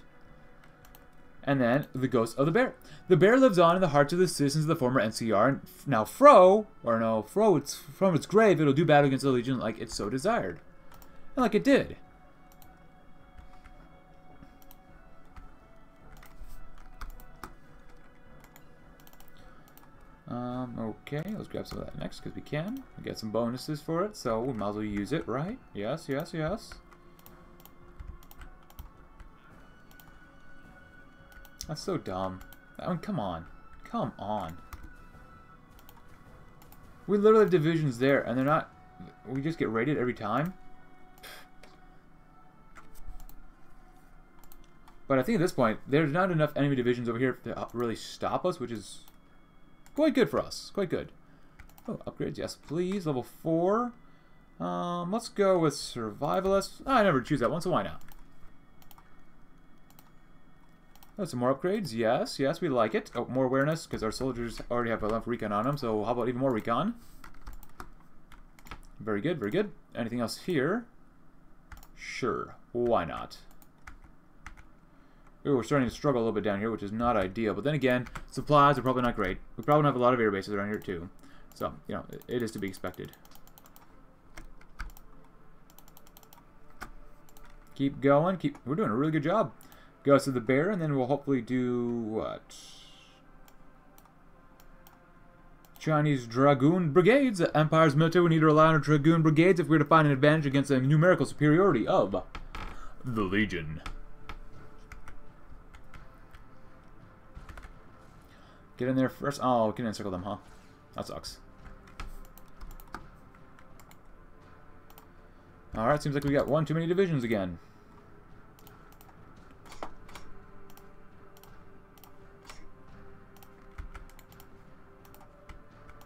And then, the ghost of the bear. The bear lives on in the hearts of the citizens of the former N C R, and now Fro, or no, Fro, it's from its grave, it'll do battle against the Legion like it so desired. And like it did. Um, okay, let's grab some of that next, because we can. We got some bonuses for it, so we might as well use it, right? Yes, yes, yes. That's so dumb. I mean, come on. Come on. We literally have divisions there, and they're not... We just get raided every time. But I think at this point, there's not enough enemy divisions over here to really stop us, which is quite good for us. Quite good. Oh, upgrades. Yes, please. Level four. Um, let's go with Survivalist. Oh, I never choose that one, so why not? Oh, some more upgrades. Yes, yes, we like it. Oh, more awareness, because our soldiers already have enough recon on them, so how about even more recon? Very good, very good. Anything else here? Sure, why not? Ooh, we're starting to struggle a little bit down here, which is not ideal, but then again, supplies are probably not great. We probably don't have a lot of air bases around here, too. So, you know, it is to be expected. Keep going. Keep. We're doing a really good job. Go to the bear, and then we'll hopefully do what? Chinese Dragoon Brigades. The Empire's military, we need to rely on our Dragoon Brigades if we're to find an advantage against the numerical superiority of the Legion. Get in there first. Oh, we can encircle them, huh? That sucks. Alright, seems like we got one too many divisions again.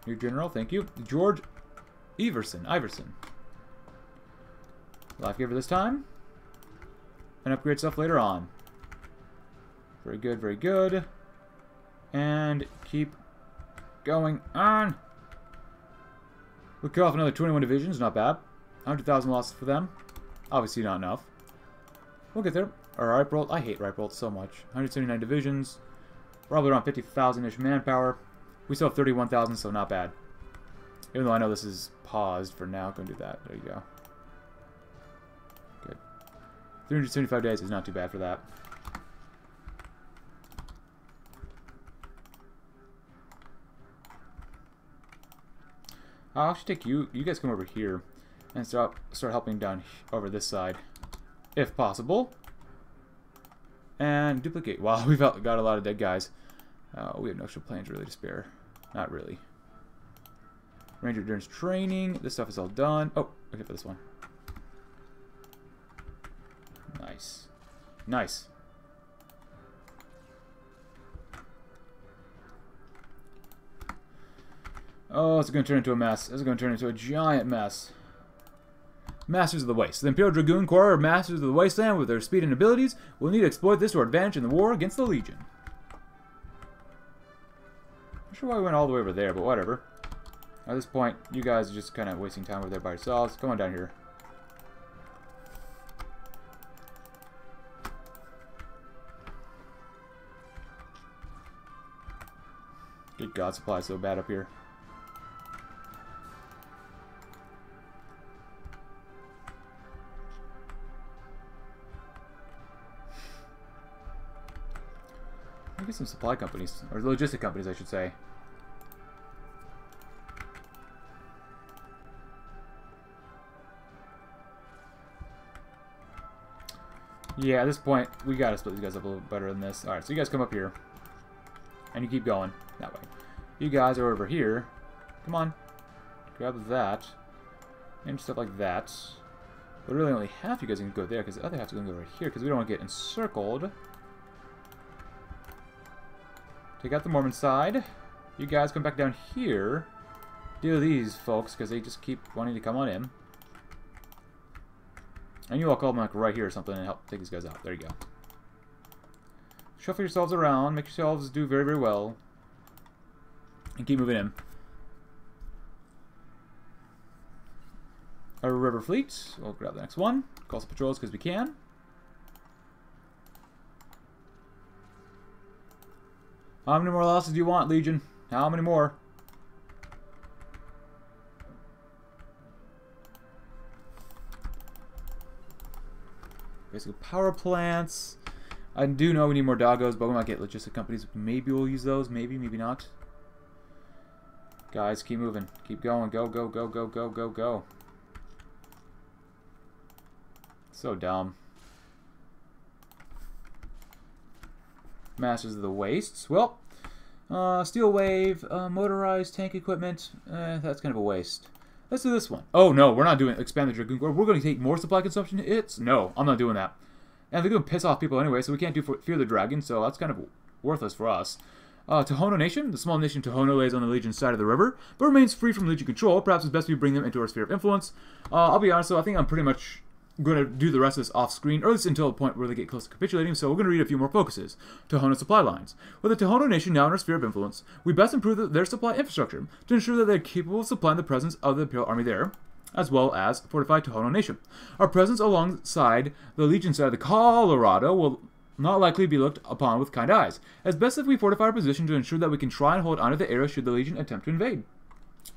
New general, thank you. George Iverson. Iverson. Life giver this time. And upgrade stuff later on. Very good, very good. And keep going on. We cut off another twenty-one divisions, not bad. one hundred thousand losses for them. Obviously not enough. We'll get there. Or ripe roll. I hate ripe roll so much. one hundred seventy-nine divisions. Probably around fifty thousand-ish manpower. We still have thirty-one thousand, so not bad. Even though I know this is paused for now. Go and do that. There you go. Good. three hundred seventy-five days is not too bad for that. I'll actually take you. You guys come over here and start start helping down over this side, if possible. And duplicate. Wow, we've got a lot of dead guys. Uh, we have no extra plans really to spare. Not really. Ranger endurance training. This stuff is all done. Oh, okay for this one. Nice, nice. Oh, it's going to turn into a mess. It's going to turn into a giant mess. Masters of the Waste. The Imperial Dragoon Corps are Masters of the Wasteland with their speed and abilities. We'll need to exploit this to our advantage in the war against the Legion. Not sure why we went all the way over there, but whatever. At this point, you guys are just kind of wasting time over there by yourselves. Come on down here. Good God, supply is so bad up here. Get some supply companies, or logistic companies, I should say. Yeah, at this point, we gotta split these guys up a little better than this. Alright, so you guys come up here, and you keep going that way. You guys are over here. Come on. Grab that, and stuff like that. But really, only half you guys can go there, because the other half's gonna go right here, because we don't want to get encircled. Take out the Mormon side. You guys come back down here. Deal with these folks, because they just keep wanting to come on in. And you all call them like right here or something and help take these guys out. There you go. Shuffle yourselves around. Make yourselves do very, very well. And keep moving in. Our river fleet. We'll grab the next one. Call some patrols because we can. How many more losses do you want, Legion? How many more? Basically, power plants. I do know we need more doggos, but we might get logistic companies. Maybe we'll use those. Maybe, maybe not. Guys, keep moving. Keep going. Go, go, go, go, go, go, go. So dumb. Masters of the Wastes. Well, uh, Steel Wave, uh, motorized tank equipment, eh, that's kind of a waste. Let's do this one. Oh, no, we're not doing expand the Dragoon Corps. We're going to take more supply consumption hits? No, I'm not doing that. And they're going to piss off people anyway, so we can't do Fear the Dragon, so that's kind of worthless for us. Uh, Tohono Nation. The small nation Tohono lays on the Legion's side of the river, but remains free from Legion control. Perhaps it's best we bring them into our sphere of influence. Uh, I'll be honest, though, I think I'm pretty much going to do the rest of this off-screen, or at least until the point where they get close to capitulating, so we're going to read a few more focuses. Tohono supply lines. With the Tohono Nation now in our sphere of influence, we best improve their supply infrastructure to ensure that they are capable of supplying the presence of the Imperial Army there, as well as fortify Tohono Nation. Our presence alongside the Legion side of the Colorado will not likely be looked upon with kind eyes, as best if we fortify our position to ensure that we can try and hold onto the area should the Legion attempt to invade.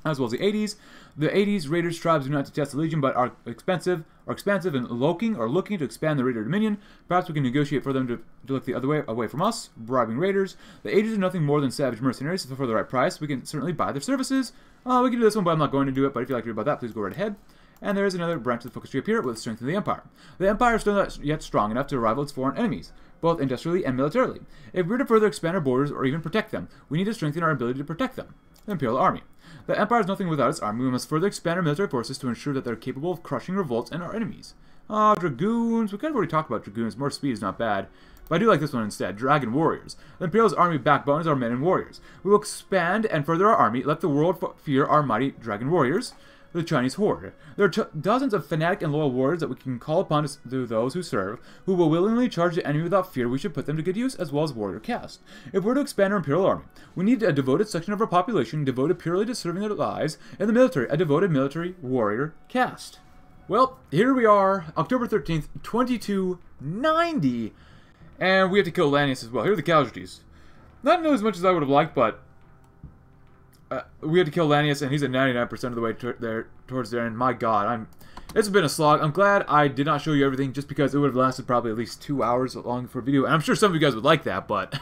As well as the eighties. The eighties Raiders tribes do not detest the Legion, but are expensive, are expansive and looking or looking to expand the Raider dominion. Perhaps we can negotiate for them to, to look the other way away from us, bribing Raiders. The eighties are nothing more than savage mercenaries, so for the right price, we can certainly buy their services. Uh, we can do this one, but I'm not going to do it, but if you'd like to read about that, please go right ahead. And there is another branch of the focus tree up here with Strength of the Empire. The Empire is still not yet strong enough to rival its foreign enemies, both industrially and militarily. If we were to further expand our borders or even protect them, we need to strengthen our ability to protect them. The Imperial Army. The Empire is nothing without its army. We must further expand our military forces to ensure that they're capable of crushing revolts and our enemies. Ah, uh, Dragoons. We kind of already talked about Dragoons. More speed is not bad. But I do like this one instead. Dragon Warriors. The Imperial's army backbone is our men and warriors. We will expand and further our army. Let the world fear our mighty Dragon Warriors. the Chinese horde. There are dozens of fanatic and loyal warriors that we can call upon to those who serve, who will willingly charge the enemy without fear. We should put them to good use, as well as warrior caste. If we're to expand our imperial army, we need a devoted section of our population devoted purely to serving their lives, and the military, a devoted military warrior caste. Well, here we are, October thirteenth, twenty-two ninety, and we have to kill Lanius as well. Here are the casualties. Not nearly as much as I would have liked, but uh, we had to kill Lanius, and he's at ninety-nine percent of the way to there towards the end. My God, I'm. It's been a slog. I'm glad I did not show you everything, just because it would have lasted probably at least two hours long for a video, and I'm sure some of you guys would like that, but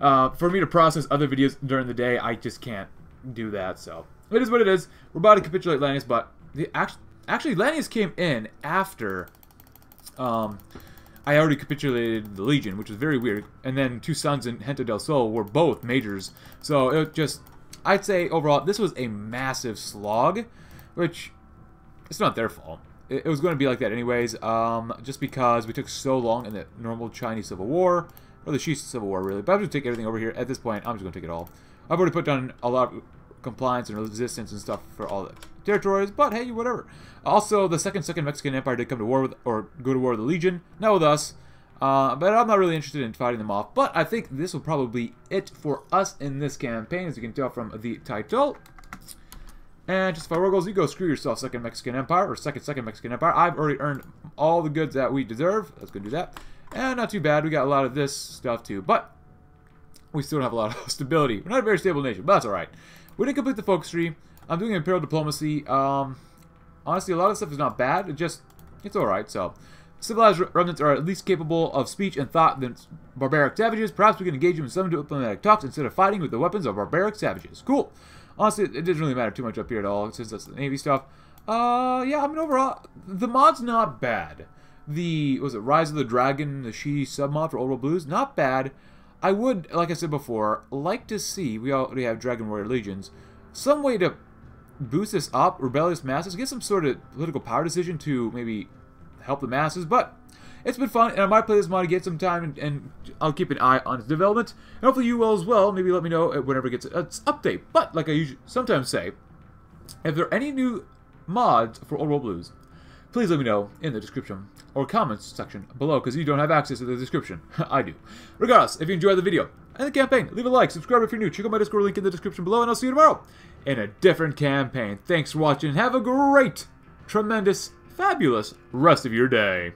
uh, for me to process other videos during the day, I just can't do that. So it is what it is. We're about to capitulate Lanius, but the actual. Actually, Lanius came in after um, I already capitulated the Legion, which was very weird. And then Two Sons and Henta del Sol were both majors. So it just, I'd say overall, this was a massive slog, which it's not their fault. It, it was going to be like that anyways, um, just because we took so long in the normal Chinese Civil War, or the Shi Civil War, really. But I'm just going to take everything over here. At this point, I'm just going to take it all. I've already put down a lot of compliance and resistance and stuff for all the territories, but hey, whatever. Also, the second second Mexican Empire did come to war with, or go to war with the Legion, not with us, uh, but I'm not really interested in fighting them off. But I think this will probably be it for us in this campaign, as you can tell from the title. And just for Ruggles, you go screw yourself, second Mexican Empire, or second second Mexican Empire. I've already earned all the goods that we deserve. Let's go do that. And not too bad, we got a lot of this stuff too, but we still don't have a lot of stability. We're not a very stable nation, but that's alright. We didn't complete the focus tree. I'm doing Imperial Diplomacy. Um, honestly, a lot of stuff is not bad. It just, it's alright. So, civilized remnants are at least capable of speech and thought than barbaric savages. Perhaps we can engage them in some diplomatic talks instead of fighting with the weapons of barbaric savages. Cool. Honestly, it doesn't really matter too much up here at all, since that's the Navy stuff. Uh, yeah, I mean, overall, the mod's not bad. The, was it Rise of the Dragon, the Shi submod for Old World Blues? Not bad. I would, like I said before, like to see, we already have Dragon Warrior Legions, some way to boost this up, rebellious masses, get some sort of political power decision to maybe help the masses, but it's been fun, and I might play this mod again sometime, and, and I'll keep an eye on its development, and hopefully you will as well. Maybe let me know whenever it gets an update, but like I usually sometimes say, if there are any new mods for Old World Blues, please let me know in the description or comments section below, because you don't have access to the description. I do. Regardless, if you enjoyed the video and the campaign, leave a like, subscribe if you're new, check out my Discord link in the description below, and I'll see you tomorrow in a different campaign. Thanks for watching, and have a great, tremendous, fabulous rest of your day.